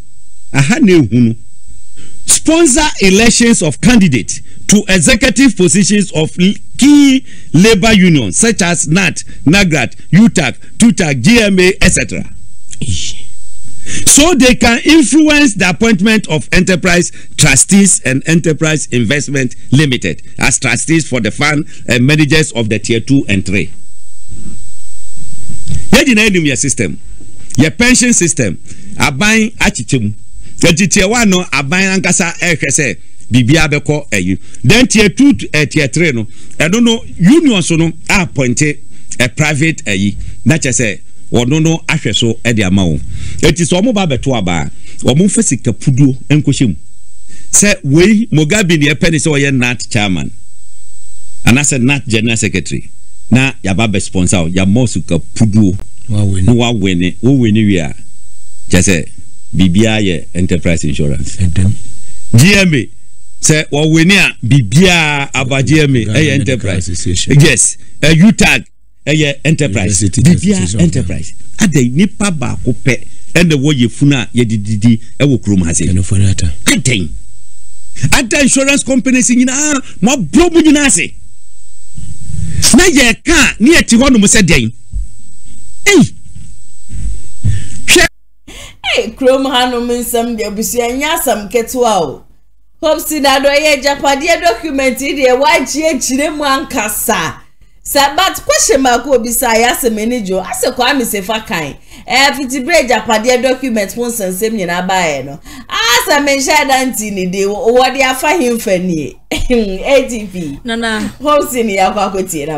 sponsor elections of candidates to executive positions of key labor unions such as N A T, N A G R A T, U T A C, T U T A C, G M A, et cetera, so they can influence the appointment of enterprise trustees and Enterprise Investment Limited as trustees for the fund and managers of the tier two and three. Your system, your pension system, are buying achichum. The tier one are buying ankasa ekese bibia beko eyi. Then tier two, tier three no. I don't know unions no are appointed a private eyi. That just say. Ono no ahweso e de ama wo eti so mo ba beto aba wo mo fasika puduo enkohye mu se we Mugabe ne epeni se wo ye N A T chairman and as a N A T general secretary na ya ba be sponsor ya mo suka puduo wa wene wa wene wo wene wi a jese bibia ye enterprise insurance edem G M A se wo wene a bibia aba G M A e enterprise yes a U T A C Eye enterprise bibia enterprise adai nipa ba ko pe ene wo yefuna ye dididi e wo krom hase ene fona ata keten ata insurance companies nyina mo bro mu nyina ase na ye ka ni eti ho no mo se den eh eh krom hanom nsam de busi anya sam ketewa o hopsi na do ye japade document de wa gie gire mu ankasa Sabat question mark will be say as a manager, as a crime is a fakai. If it's a break up at their documents once and same in a bayano. As a man shed antini, they what they are finding for me. A T P. Nana, what's in your pocket? Yeah,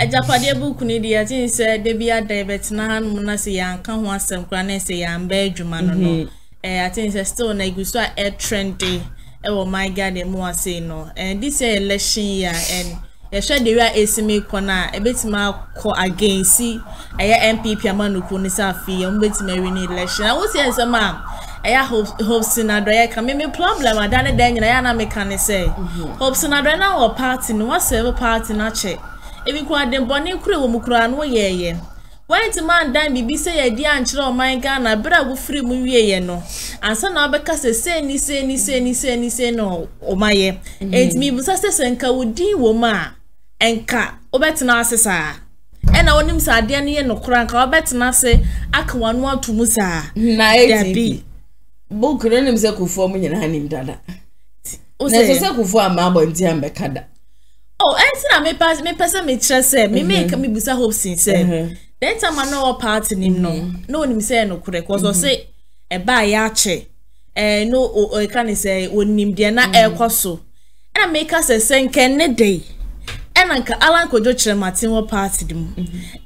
a Japadia book needy as in said, they be a debit, Nan Munasi and come once and Granese and bedroom. I think it's a stone, I guess, a trendy. Oh my god, they more say no. And this election year and Yesha de wia esimi kona ebetima ko against aya M P P amanuko ni safi ombetima win election. I was here say ma aya hope hope sinadro ya ka me me problem adane den nyina ya na me kan say hope sinadro na wo party no wo serve party na che ebi ko adem boni kure wo mukura no ye ye white man dan bibi say ye di anchire o man ga na bra wo free mu wie ye no ansa na obeka se se ni se ni se ni se ni se no o maye etimi bu sa se senka wo di wo ma enka obetena ase saa ena wonim sa ade ne ye nokora nka obetena ase akwanwo atumu saa na ebi bo kurene mse kufuo mu nyina hanim dada o se se kufuo amabo ntia mbeka da oh entina me pass me pesa me chese me make me busa hope sincere that time I know party nim no no wonim se nokora cause o se e ba ya che eh no o kan se wonim de na ekoso ena make us senke ne dey ena nka alan kojo kirematin wo party dim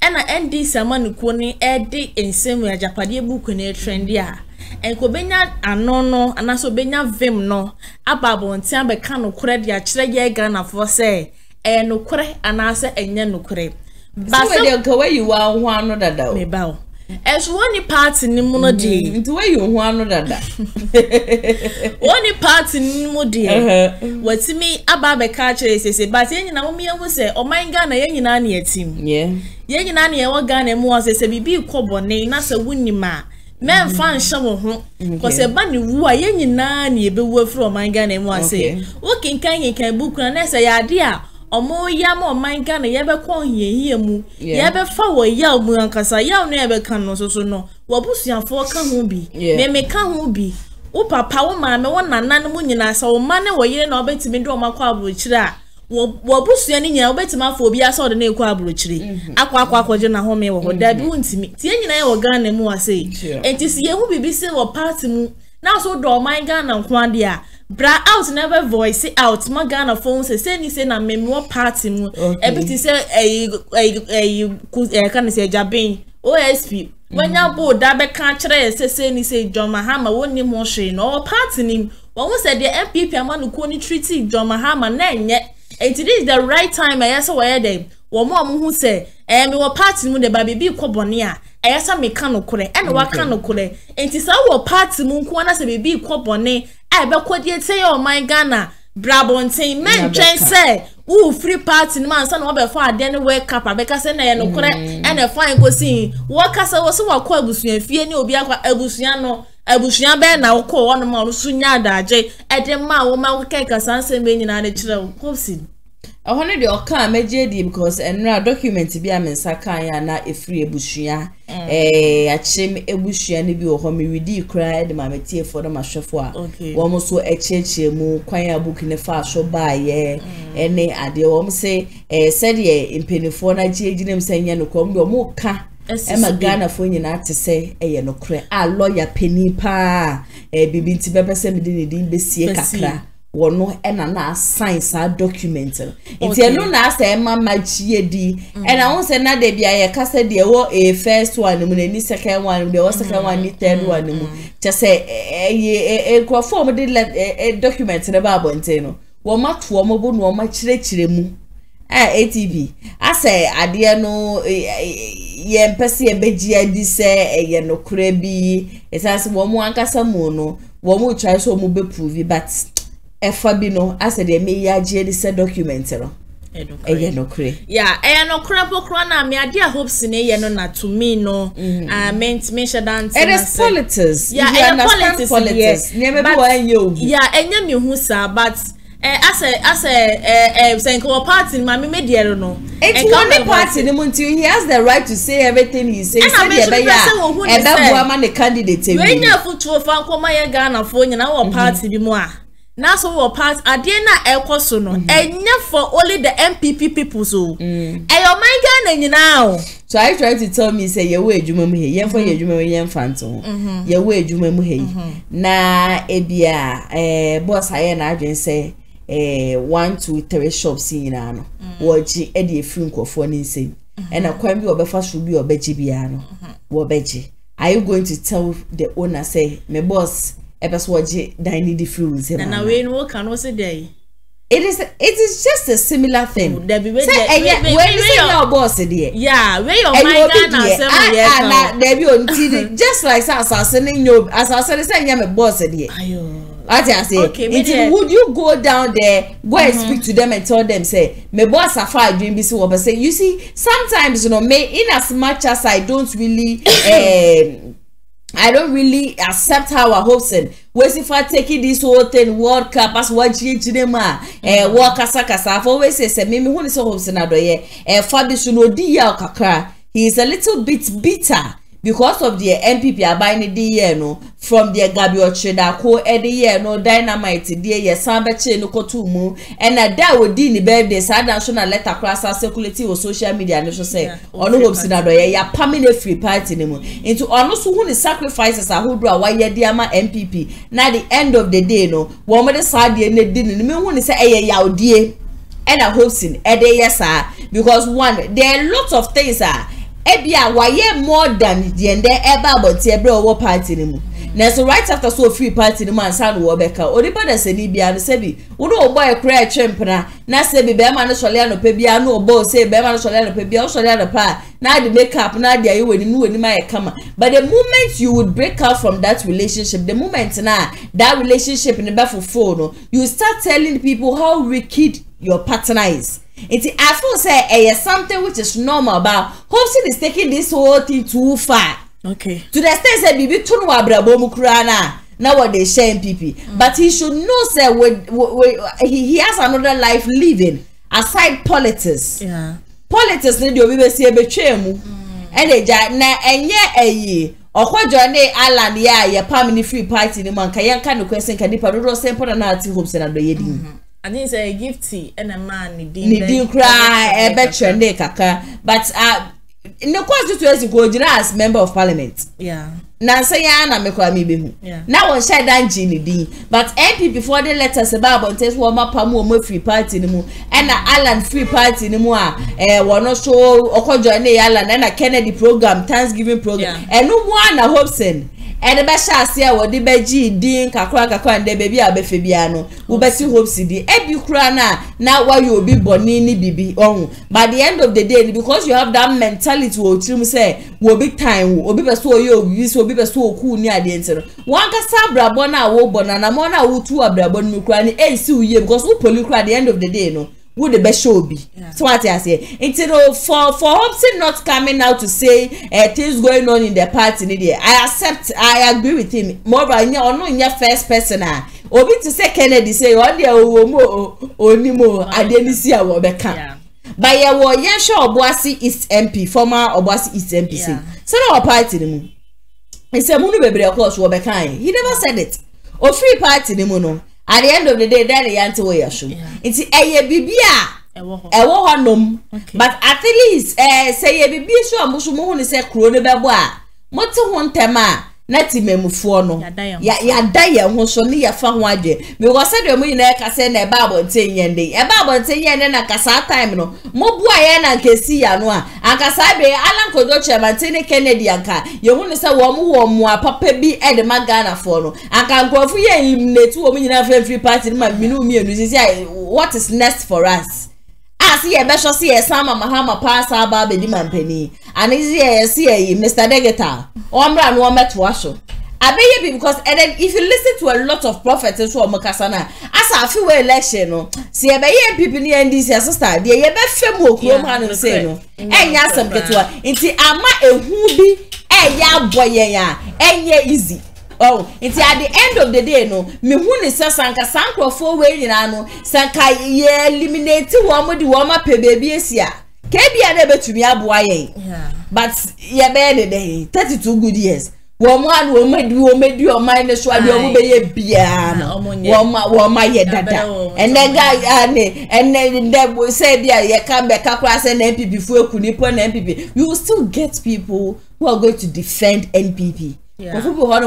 ena nd samanuko ni edi ensem ya japade buku ni trendy a enko benya anono anaso benya vim no ababo nti abeka no kure dia kire ye gana fo se e no kure anase enye no kure ba so de nka we you wa ho ano dada o me ba o esu woni party ni mu no de nti we you ho ano dada woni party ni mu de watimi ababeka kire sese but enyi na momiye hu se oman gana ye nyina na yetim yeah ye nyina na ye wo gana mu o sese bibi kobone na se wunima men fan shawo ho because e ba ni wu a ye nyina na ebe wu afro oman gana mu ase wo kinkan kinkan bukuna na se ya ade a omo ya mo oman gana ye be kon hiehie mu ye be fa wo ya mu ankasa ya no ye be kan no so so no wo busuafo ka ho bi me me ka ho bi wo papa wo maame wo nanan mu nyina sa wo mane wo yire na obetime do makwa aburuchire a wo busua ni nyina obetime afo obi asa ode na ekwa aburuchire akwa akwa akwoje na ho me wo ho da bi wuntimi tie nyina ye wo gana mu ase enti si ye hu bibi se wo party mu na so do oman gana nko ade a bra out never voice out my Ghana phone say say ni say na memo party mu everything say eh eh eh kan say jabin O S P when ya bo da be kan kire say say ni say John Mahama woni mo hwe no party nim won say the M P P amanuko ni treaty John Mahama na enye it is the right time I say where them wo mo mo hu say eh me wo party mu de ba bibi kobone a ayasa me kan okore e na wa kan okore enti say wo party mu nko na say bibi kobone I be kodie o my Ghana Brabontin men train say who free party man san we be for ade ne wake up abeka say na ye no kore e na fine go sin wakasa wo so wako abusuan fie ni obi akwa abusuan no abusuan be na wako wo no ma wo so nya adaaje e de ma wo ma keka san se be nyina ne kire wo kopsin ehon de o ka meje di because enra document bi amensa kan ya na efri abusuan eh achim abusuan ne bi wo ho me wedi kra de ma metie for no mahwefo a wo mo so echeche mu kwan abook ne fa so ba ye ene ade wo mo se eh said ye impenifo na gieginem sanya no kom do mo ka e ma Ghana fo nyina te se eye no kra a lawyer penipa e bibi nti bebe se me din din besie kakra wono ena na sign sa document nti eno na say mama chie di ena won say na de bia ye kasa de wo a first one mu ni second one mu de wo second one ni third one mu che say e e ko form de document ne ba bonte no wo matuo mo bo no ma chire chire mu eh atv ase ade no ye mpese ye beji adi say ye no kure bi esase wo mu ankasa mu no wo mu try so mu be prove but Efabino, as a me ya jedi se documentero. Eye no kure. Yeah, eye no kure po kura na me ade hope sine ye no na to me no. I meant me sure dance. It is politics. Yeah, it is politics. Politics. Ne me bo enye obu. Yeah, enye me hu sa but eh as a as a eh say ko party ma me me de no. It's one party no until he has the right to say everything he says. Say dey be ya. E da bo ma ne candidate we. We na futu ofan ko ma ye Ghana fo nyina wo party bi mu a. Now so we pass Adena Ekosono and not for only the M P P people so. And my Ghana now. So I try to tell me say your way adwuma mu he, yen for your adwuma mu yen fanto. Your way adwuma mu he. Na ebia eh boss aye na adwen say eh one two three shops in ano. Wo ji e dey free nkofo ni nsem. And akwan bi obefa so bi obeji bia no. Wo beji. Are you going to tell the owner say my boss Episode dining the fruits. And now we know can also day. It is it is just a similar thing. Say, when you say your boss, dear. Yeah, where your mind and ah, na debi on just like as I sending you as I said, say your boss, dear. What I say? Okay, would you go down there, go and speak to them and tell them, say, my boss are far doing this over. Say, you see, sometimes you know, me in as much as I don't really. Uh, I don't really accept how I hope and where's if I take it this whole thing World Cup as what you to them are and walk as I've always said me who is so hopes and adoye and Fabi Sunodiya Kakra he is a little bit bitter because of the M P P are buying the year no from the Gabriel Chedako and the year no dynamite the year Sambache no Kotumu and a day would be the birthday sad national letter across our circulating or social media and social say on the hopes in Adoya, ya permanent free party anymore into almost who the sacrifices are who brought why Diama M P P now the end of the day no one with the side the didn't mean when say a yaw dear and a hopes in a day yes sir because one there are lots of things are. Ebia waye more than the end ever but every over party anymore. Now so right after so free party the man sound wobeka. Odipa da se ni bia no sebi. Udo obo e kra e twempna. Na sebi be ma no sole no pe bia no obo se be ma no sole no pe bia o sole no pa. Na the makeup na the ayi weni nu weni ma e kama. But the moment you would break out from that relationship, the moment na that relationship in the baffle phone, no, you start telling people how wicked your partner is. It's I feel say eh, something which is normal, but Hobson is taking this whole thing too far. Okay. To the extent that Bibi Tunu Abrabo Mukurana now what they share in P P, mm. But he should know say when, when, when, he he has another life living aside politics. Yeah. Politics need your Bibi see a betray mu. And they na enye eyi. Okwa jone Alan ya ya permanent free party ni man kayan kan question kan dipa do simple na ati Hobson adoyedi. I think say a gifty and a man need you cry a better neck kaka but uh in the constituency go jira as member of parliament yeah na say ya na me kwa me be hu na won share dan ji ni din but M P before the letters about on test wo ma pam wo free party ni mu and na Alan free party ni mu a eh wo no so okojo ne Alan na Kennedy program Thanksgiving program and no one na Hobson Ede ba sha ase a wodi ba ji din kakra kakra nda bebi a ba fe bia no wo ba si hope si di e bi kura na na wa you bi boni ni bibi ohun by the end of the day because you have that mentality wo trim say wo big time wo obi be so yo obi so obi be so oku ni ade ntero wan ka sabra bo na wo bo na na mo na wo tu abra bo ni kura ni e si wo ye because wo poli kura at the end of the day no would the best show be? Yeah. So what I say, until for for Hobson not coming out to say uh, things going on in the party, Nidia, I accept, I agree with him. More by you or no, in your first person, ah, Obi to say Kennedy say one day Omo Onimo Adenisia will become. By your war, Yenshaw Obuasi East M P, former Obuasi East M P, yeah. So our party, the it's a moon baby, of course, will become. He never said it. Or free party, the moon. At the end of the day, that is anti way show. It's a baby, a woman, but at least, eh, say a baby, so I'm so moon is a crony babois. What's a one tema? Natty memufono. Ya, ya, dia, who's only a fun one day. We was said a millionaire cassette a babble ten yen day, a babble ten yen and a cassa time no. Mobuayan and Cassia noa, and Cassabe, Alan Codocha, Martine Kennedy and car. You want to say one more, more, papa be at the Magana for no. I can go for him, the two women of every party, my minumia. What is next for us? I see a special see a Sama Mahama pass our baby man penny. And easy I see a Mister Degeta. Omra and Womet Washo. I beg you because and then if you listen to a lot of prophets who are Mokasana, as I feel election, see a baby people and this your sister, dear, you better film who come and say no. And yasam get one. Inti ama a whoopee, a ya boy ya, and ye easy. Oh, it's at the end of the day, no. Me who is a sanka sanko four way in ano, sanka ye eliminate one with the warmer baby is here. Can be unable to be a boy, but ye bad day, thirty two good years. One one will make you make your mind as well. You be a piano, one my head, and then guy, and then that will say, yeah, you come back across an M P P before Kunipon M P P. You will still get people who are going to defend N P P. Yeah. Nothing on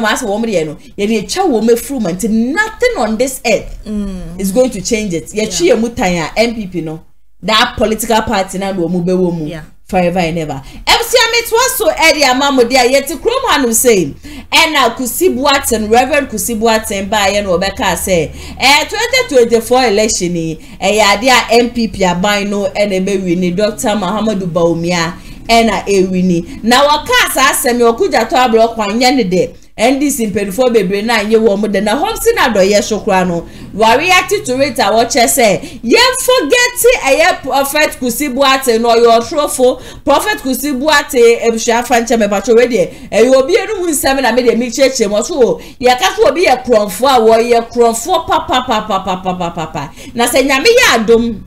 this earth mm. is going to change it. Yeah. M P P no. That political party now will yeah. forever and ever. F C M it was so earlier, Mamma dear, yet to Cromhan was saying, and now Kusi Boateng, Reverend Kusi Boateng by and Rebecca say, eh, twenty twenty-four election, eh, dear M P P are by no and a baby, Doctor Mahamudu Bawumia. Ena ewini na wakasa asemi okuja to abro kwanye ne de ndc impedifo bebre na anye wo mu de na homsi na doye shokra no wari attitude a wo chese ye forget eye prophet Kusi Boateng no your trofo prophet Kusi Boateng ebusha fanche me bacho we de e obi enu mu nsem na me de mi cheche mo so ye ka so obi ye kronfo a wo ye kronfo papa papa papa papa na se nyame ye adom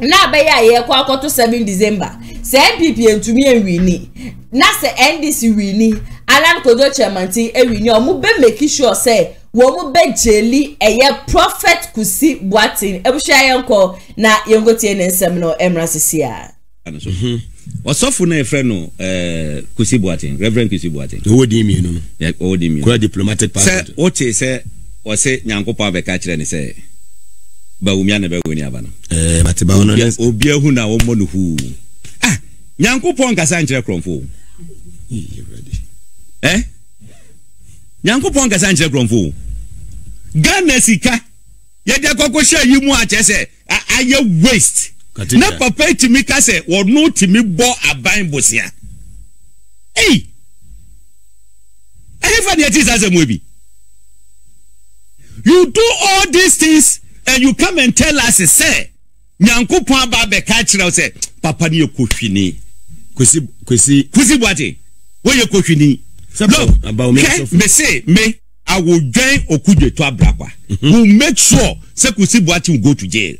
na be ya ye kwa koto seven December se M P P entumi enwini na se N D C wini Alan Kojo chairman ti ewini o mu be make sure say wo mu be jeli eye prophet Kusi Boateng ebusha yenko na yengotie nsem no emrasisia mhm osofu na efre no eh Kusi Boateng Reverend Kusi Boateng wo di mi no ya wo di mi kwa diplomatic passport se o che se o se nyankopa be ka kire ni se ba umia na ba woni abana eh matiba ono obi ahu na wo monuhu ah nyankopon kasa nkire kromfo eh nyankopon kasa nkire kromfo Ghana sika ye de kokosha yi mu a chese aye waste na papa timi kase wo no timi bo aban bosia eh ever the artist as a movie you do all these things and you come and tell us, say, Nyankopon ba be catch now, say, Papa ni okofini. Kusi, Kusi, Kusi Boateng. Where you okofini? Look, me say me, I will join Okudje to Abrapa. We'll make sure say Kusi Boateng will go to jail.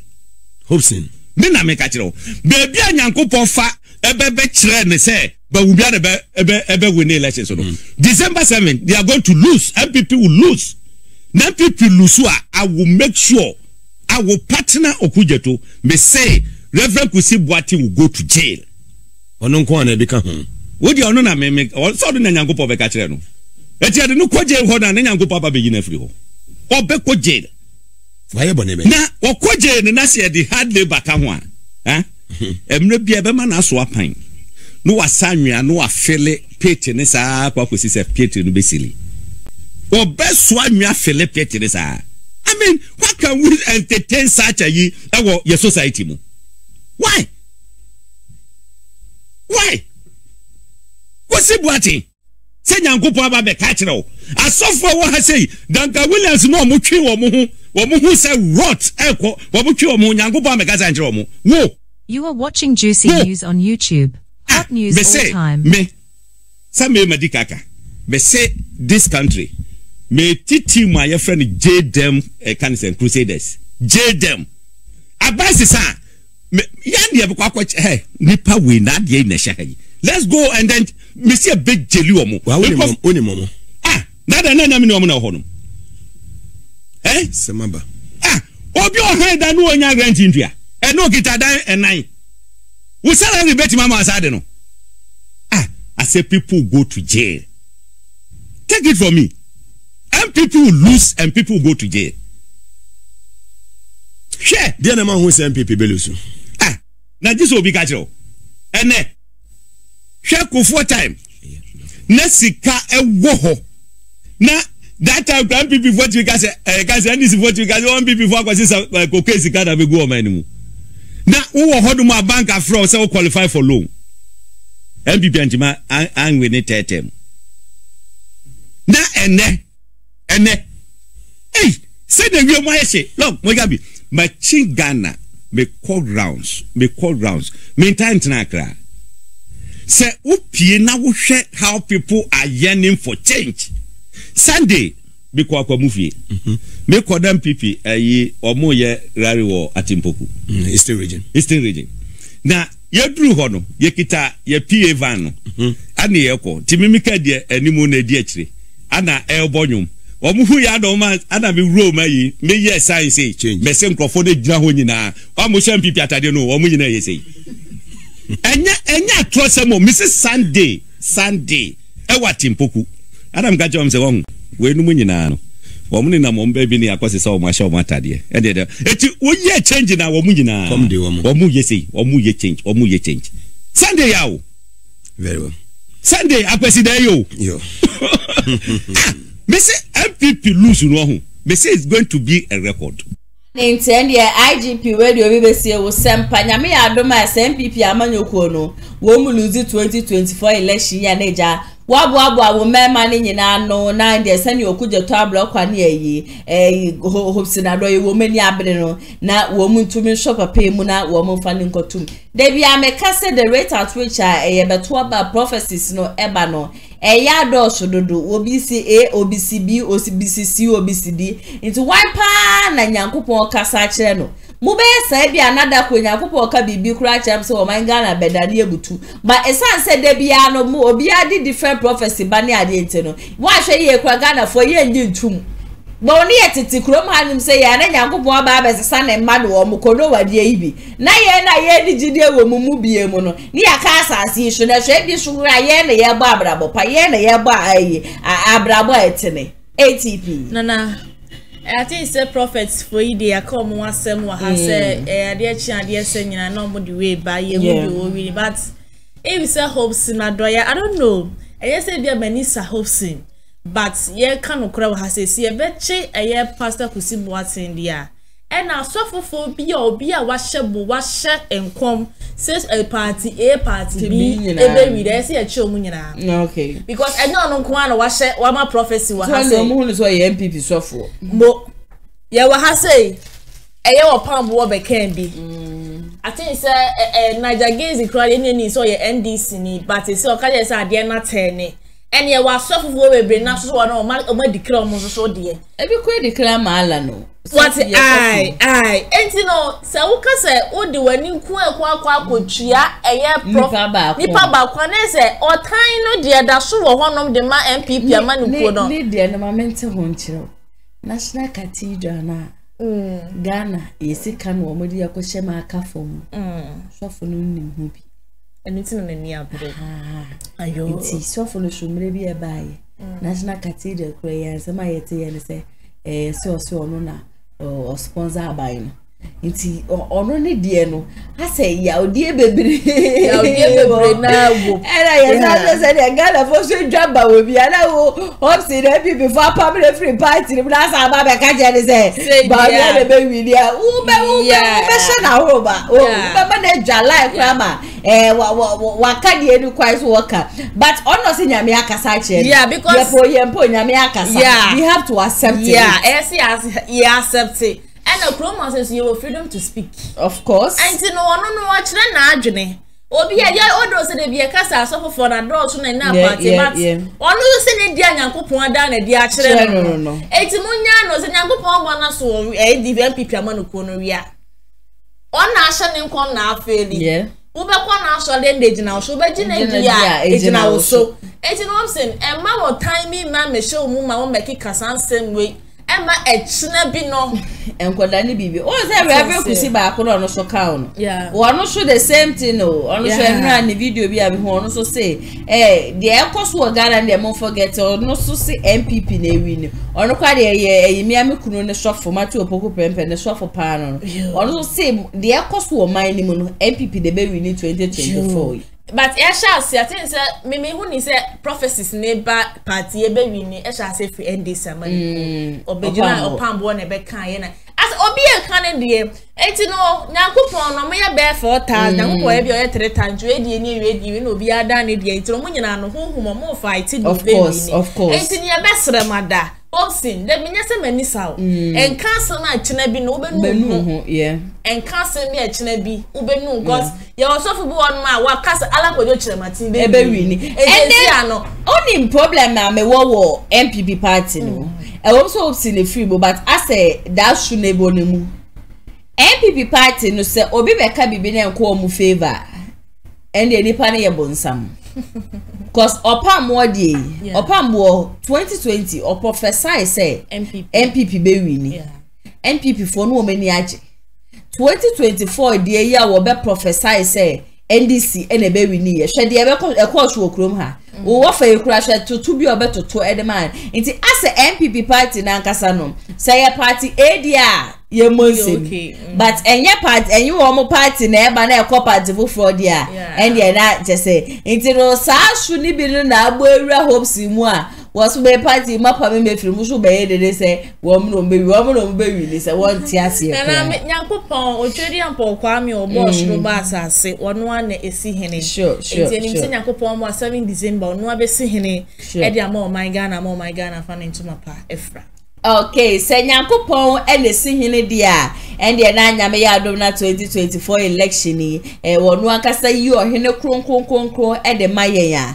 Hobson. Me na me catch now. Baby, Nyankopon fa ebe be chere ne say, but we be ebe ebe ebe win election so no. December seventh, they are going to lose. M P P will lose. M P P lose. I will make sure. I will partner Okujeto. Me say Reverend Kusi Boateng will go to jail. Ononko ane bika hum. Wodi ono na me me. So do na nyango pa be kachire no. Eti ade no ko jail ho na nyango pa ba be gina free ho. O be ko jail. Waye bonebe. Na o ko jail na se de hard labor ka ho a. Eh? Emre bia be ma na so apan. No wasanwa no afele pete ne sa pa Kusi se pete no besili. Or best one, me Philip Tetresa. I mean, what can we entertain such a ye our your society? Why? Why? What's it what? Say, Yanko Papa Becatro. I saw for what I say, Duncan Williams, no Muchi or Muhu, or Muhu said rot, Elko, or Muchi or Munyanko Papa Casandromo. No. You are watching Juicy no. News on YouTube. Hot ah, news all the time. Me. Some me Madikaka. Me say this country. Me titi my friend J Dem Cancer Crusaders. J Dem. Abasisa. Me yandi abukwa kwa eh nipa we na de na shahayi. Let's go and then me see a big jelu omo. Wa woni mom, woni mom. Ah, na da na na me no omo na ho no. Eh? Semamba. Ah, obi o han da no onya grant ndua. E no gitadan enan. We say we bet mama asade no. Ah, I say people go to jail. Take it from me. And people will lose and people will go to jail. Share. The man who is M P P Belusu. Ah, now this will be catchable. And then, share for four time. Nesika and woho. Now that time, M P P what we can say, can say this what we can say. One people for because it's cocaine is can't have a go on anymore. Now who will hold my bank fraud so qualify for loan? M P P and Jima and we need to tell them. Na ene ene hey say the real my shit look we gabi my chingana me call rounds me call rounds me time tinakra say opie na wo hwe how people are yearning for change Sunday be kwa kwa movie me call them people ayi omo ye rare wo atimpoku eastern region eastern region na ye dru ho no ye kita ye pa van no ani ye ko timimika de animu na di akire ana elbonyum omuhu ya do ma ana be wuro ma yi me ye science change me se nkrofo de gira ho nyina omu hwe mpipi atade no omu nyina ye sei enya enya trosemo Missus Sunday Sunday e wati mpoku ana mga jom se won we nu nyina no omu ni na mo mba bi ni akwase sa omu ahye omu atade e de de eti wo ye change na omu nyina omu ye sei omu ye change omu ye change Sunday yawo very well Sunday akwase da yo yo Mister M P P lose no. Mister is going to be a record. Nintendo I G P radio B B C wo sempa nyame ya do ma M P P amanyoko no. Wo mu lose twenty twenty-four election ya neja. Wa bo abo awo mema ni nyina no na nde sani okuja to block ani ayi. Eh hopsi na do yi wo mani abere no na wo mu ntumi shop pay mu na wo mu fa ni nkotum. Debi ameka say the rate at which eh beto aba prophecies no eba no. E ya dosu dodo obisi a obisi b obisi c obisi d into one pa na nyankopon kasa kire no mu be sai bia nada ko nyankopon ka bibi kura kire so o man Ghana bedani ebutu but esan se de bia no mu obi adi different prophecy ba ne ade ente no wa hwe ye kura Ghana fo ye ndi ntum bo ne ye tete kuro ma anim se ya na nyankopon ba ba sesa ne ma do o mu kodo wade yibi na ye na ye di gidi ewo mu mu bie mu no ni aka asase isu na hwe bi suhura ye na ye ba abrabo pa ye na ye ba ayi abrabo etene A T P nana I think say prophets for you they come wasem wa ha say eh ade achi ade se nyina na omo di we ba ye mu di o but if say hopes na doya I don't know eh say be many sa hopes but ye can okura wa say say beche eh pastor Kusibu Atin dia and now sofofo bi obi a wahye bo wahye enkom says a party a party b e be we dey say che omunyina okay because I know no kwa na wahye wa ma prophecy wa ha say omuhunu so ye M P P sofo mo ye wa ha say eye wo pambo wo be kan bi I think say Niger Gaze crowd any ni so ye N D C ni but say o ka dey say ade na ten and ye wa sofofo we be na so wa na o ma declare mo so de e bi ko declare ma ala no what I I enti no se wo ka se wo de wani nku akwa akwa akotua eye prof nipa ba kwa na se otan no de da so wo honom de ma M P P ama no ko no ni de na ma mente ho nkire National Cathedral na mm Ghana yesika no mo de akwohye ma aka fom mm sofo no nim ho bi eniti no nani abro ayo enti sofo no shumre bi e baaye National Cathedral kure yanse ma yete yene se eh so so no na or sponsor by no Inti ono ni die no ase ya odie bebere ya odie bebere na wo era ya na se de gala fo so dwaba wo bi ana wo opsi na bi before family free party ni na sa ba be ka je ni se ba ya be wili a wo be wo be se na wo ba wo ba na jala krama eh wa wa ka die ni kwai so waka but ono se nyame akasa che yeah because yepo yepo nyame akasa we have to accept it yeah as he accept it. And the promo says you have freedom to speak. Of course. And you know, I don't know what you're not doing. Obi ya ya odo se de bia kasa asofo for na draw so na na party but onu se ne dia nyankopon da na dia akire no enti munya no se nyankopon gba na so e di M P P amanuko no wi a ona ahye ne nkom na afeli yeah wo be kwa na so le ndeji na so be ji na dia eji na wo so enti no amsen e ma wo time ma me show mu ma wo make kasa same way Emma etchina bi no enkoda ni bibi o se we have kusi ba ko no so count yeah we no show the same thing o no so ehra ni video bi abi ho no so say eh the ekosu ogara dem mo forget o no so say M P P na ewi ni o no kwa de ye emi amekuno ne shofo mate opoku pempe ne shofo pa no o no say the ekosu o man ni mo no M P P de be wi ni twenty twenty-four but e shall say I think say me me who ni say prophecies neighbor party e be wi ni e shall say free end this ceremony obejina opambo na be kan ye na as obi e kan na de enti no nyankopon no me ya be four thousand nyankopon e bi o ye three thousand we di ni we di we no bi ada na de enti no mo nyina no honhum mo fight di be wi ni enti ni e be sremada opsin de me nyase mani saw en cancel na china bi no be no yeah en cancel me e china bi u be no because ya osofu bi won ma wa cancel ala ko jo chira matin be be wi ni en de ano only problem na me wo wo M P P party no e wo so opsin e free but as e that shune bo ne mu M P P party no se obi be ka bibi na enko mu favor en de nipa ne ye bonsam because upon what day upon what twenty twenty or prophesy say M P P be winning M P P for no many age twenty twenty-four the year we be prophesy say N D C ene be winning ye hwe de be ko e ko so okrom ha wo wo fa e kura hwe to to bi obeto to e de man nti as M P P party na nkasa no say party adia ye monse but enye party enye wo mo party na e ba na e ko party for dia and dey na just say nti no sa su ni bi no na agbo ewura hopes mu a was be party ma pa me mefiri mu so be dey say wo mo no be wo mo no be wi say won ti ase e na nyankopon otweri ampon kwa mi o boss no ba asase wono an esi hene sure sure nti ni nyankopon mo seven December no abesi hene e dey ama o my Ghana mo my Ghana fa na ntuma pa efra. Okay, say nyankopon ele sihine dia and e na nyame ya adom na twenty twenty-four election e wonu akasa yi ohene kronkronkronkron e de maye ya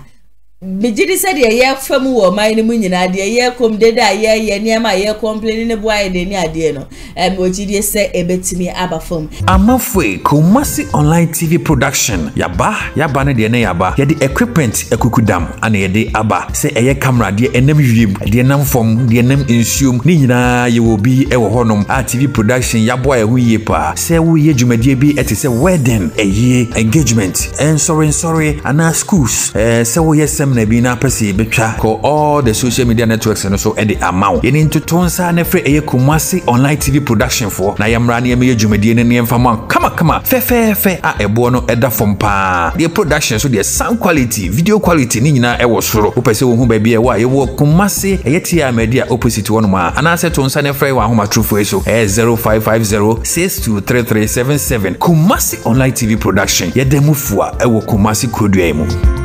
bigidi said ye ye famu wo mai ni mu nyina de ye kom de da ye ye niam a ye complain ne boy de ni ade no em ochidi se ebetimi aba fam amafwe Kumasi Online T V production yaba yaba ne de ne yaba ye de equipment ekukudam ana ye de aba se eye camera de enam wiem de enam fom de enam ensuom ni nyina ye wo bi e wo honom a T V production yabo e hu ye pa se wo ye dwumadie bi eti se wedding eye engagement and sorry sorry ana schools eh se wo ye sem na bi na pese betwa ko all the social media networks and so and the amount yeni ntotonsa na free eye Kumasi Online T V production for na yamra na yeme dwumadie ne yemfa ma kama kama fe fe fe a ebo no eda fom pa the production so the sound quality video quality ni nyina e wo soro opese wo hu ba bi e wa ye wo Kumasi eye T V media opposite one ma ana se tonsa na free wa homa true for so e zero five five zero six two three three seven seven Kumasi Online T V production ye demufua e wo Kumasi kodua mu.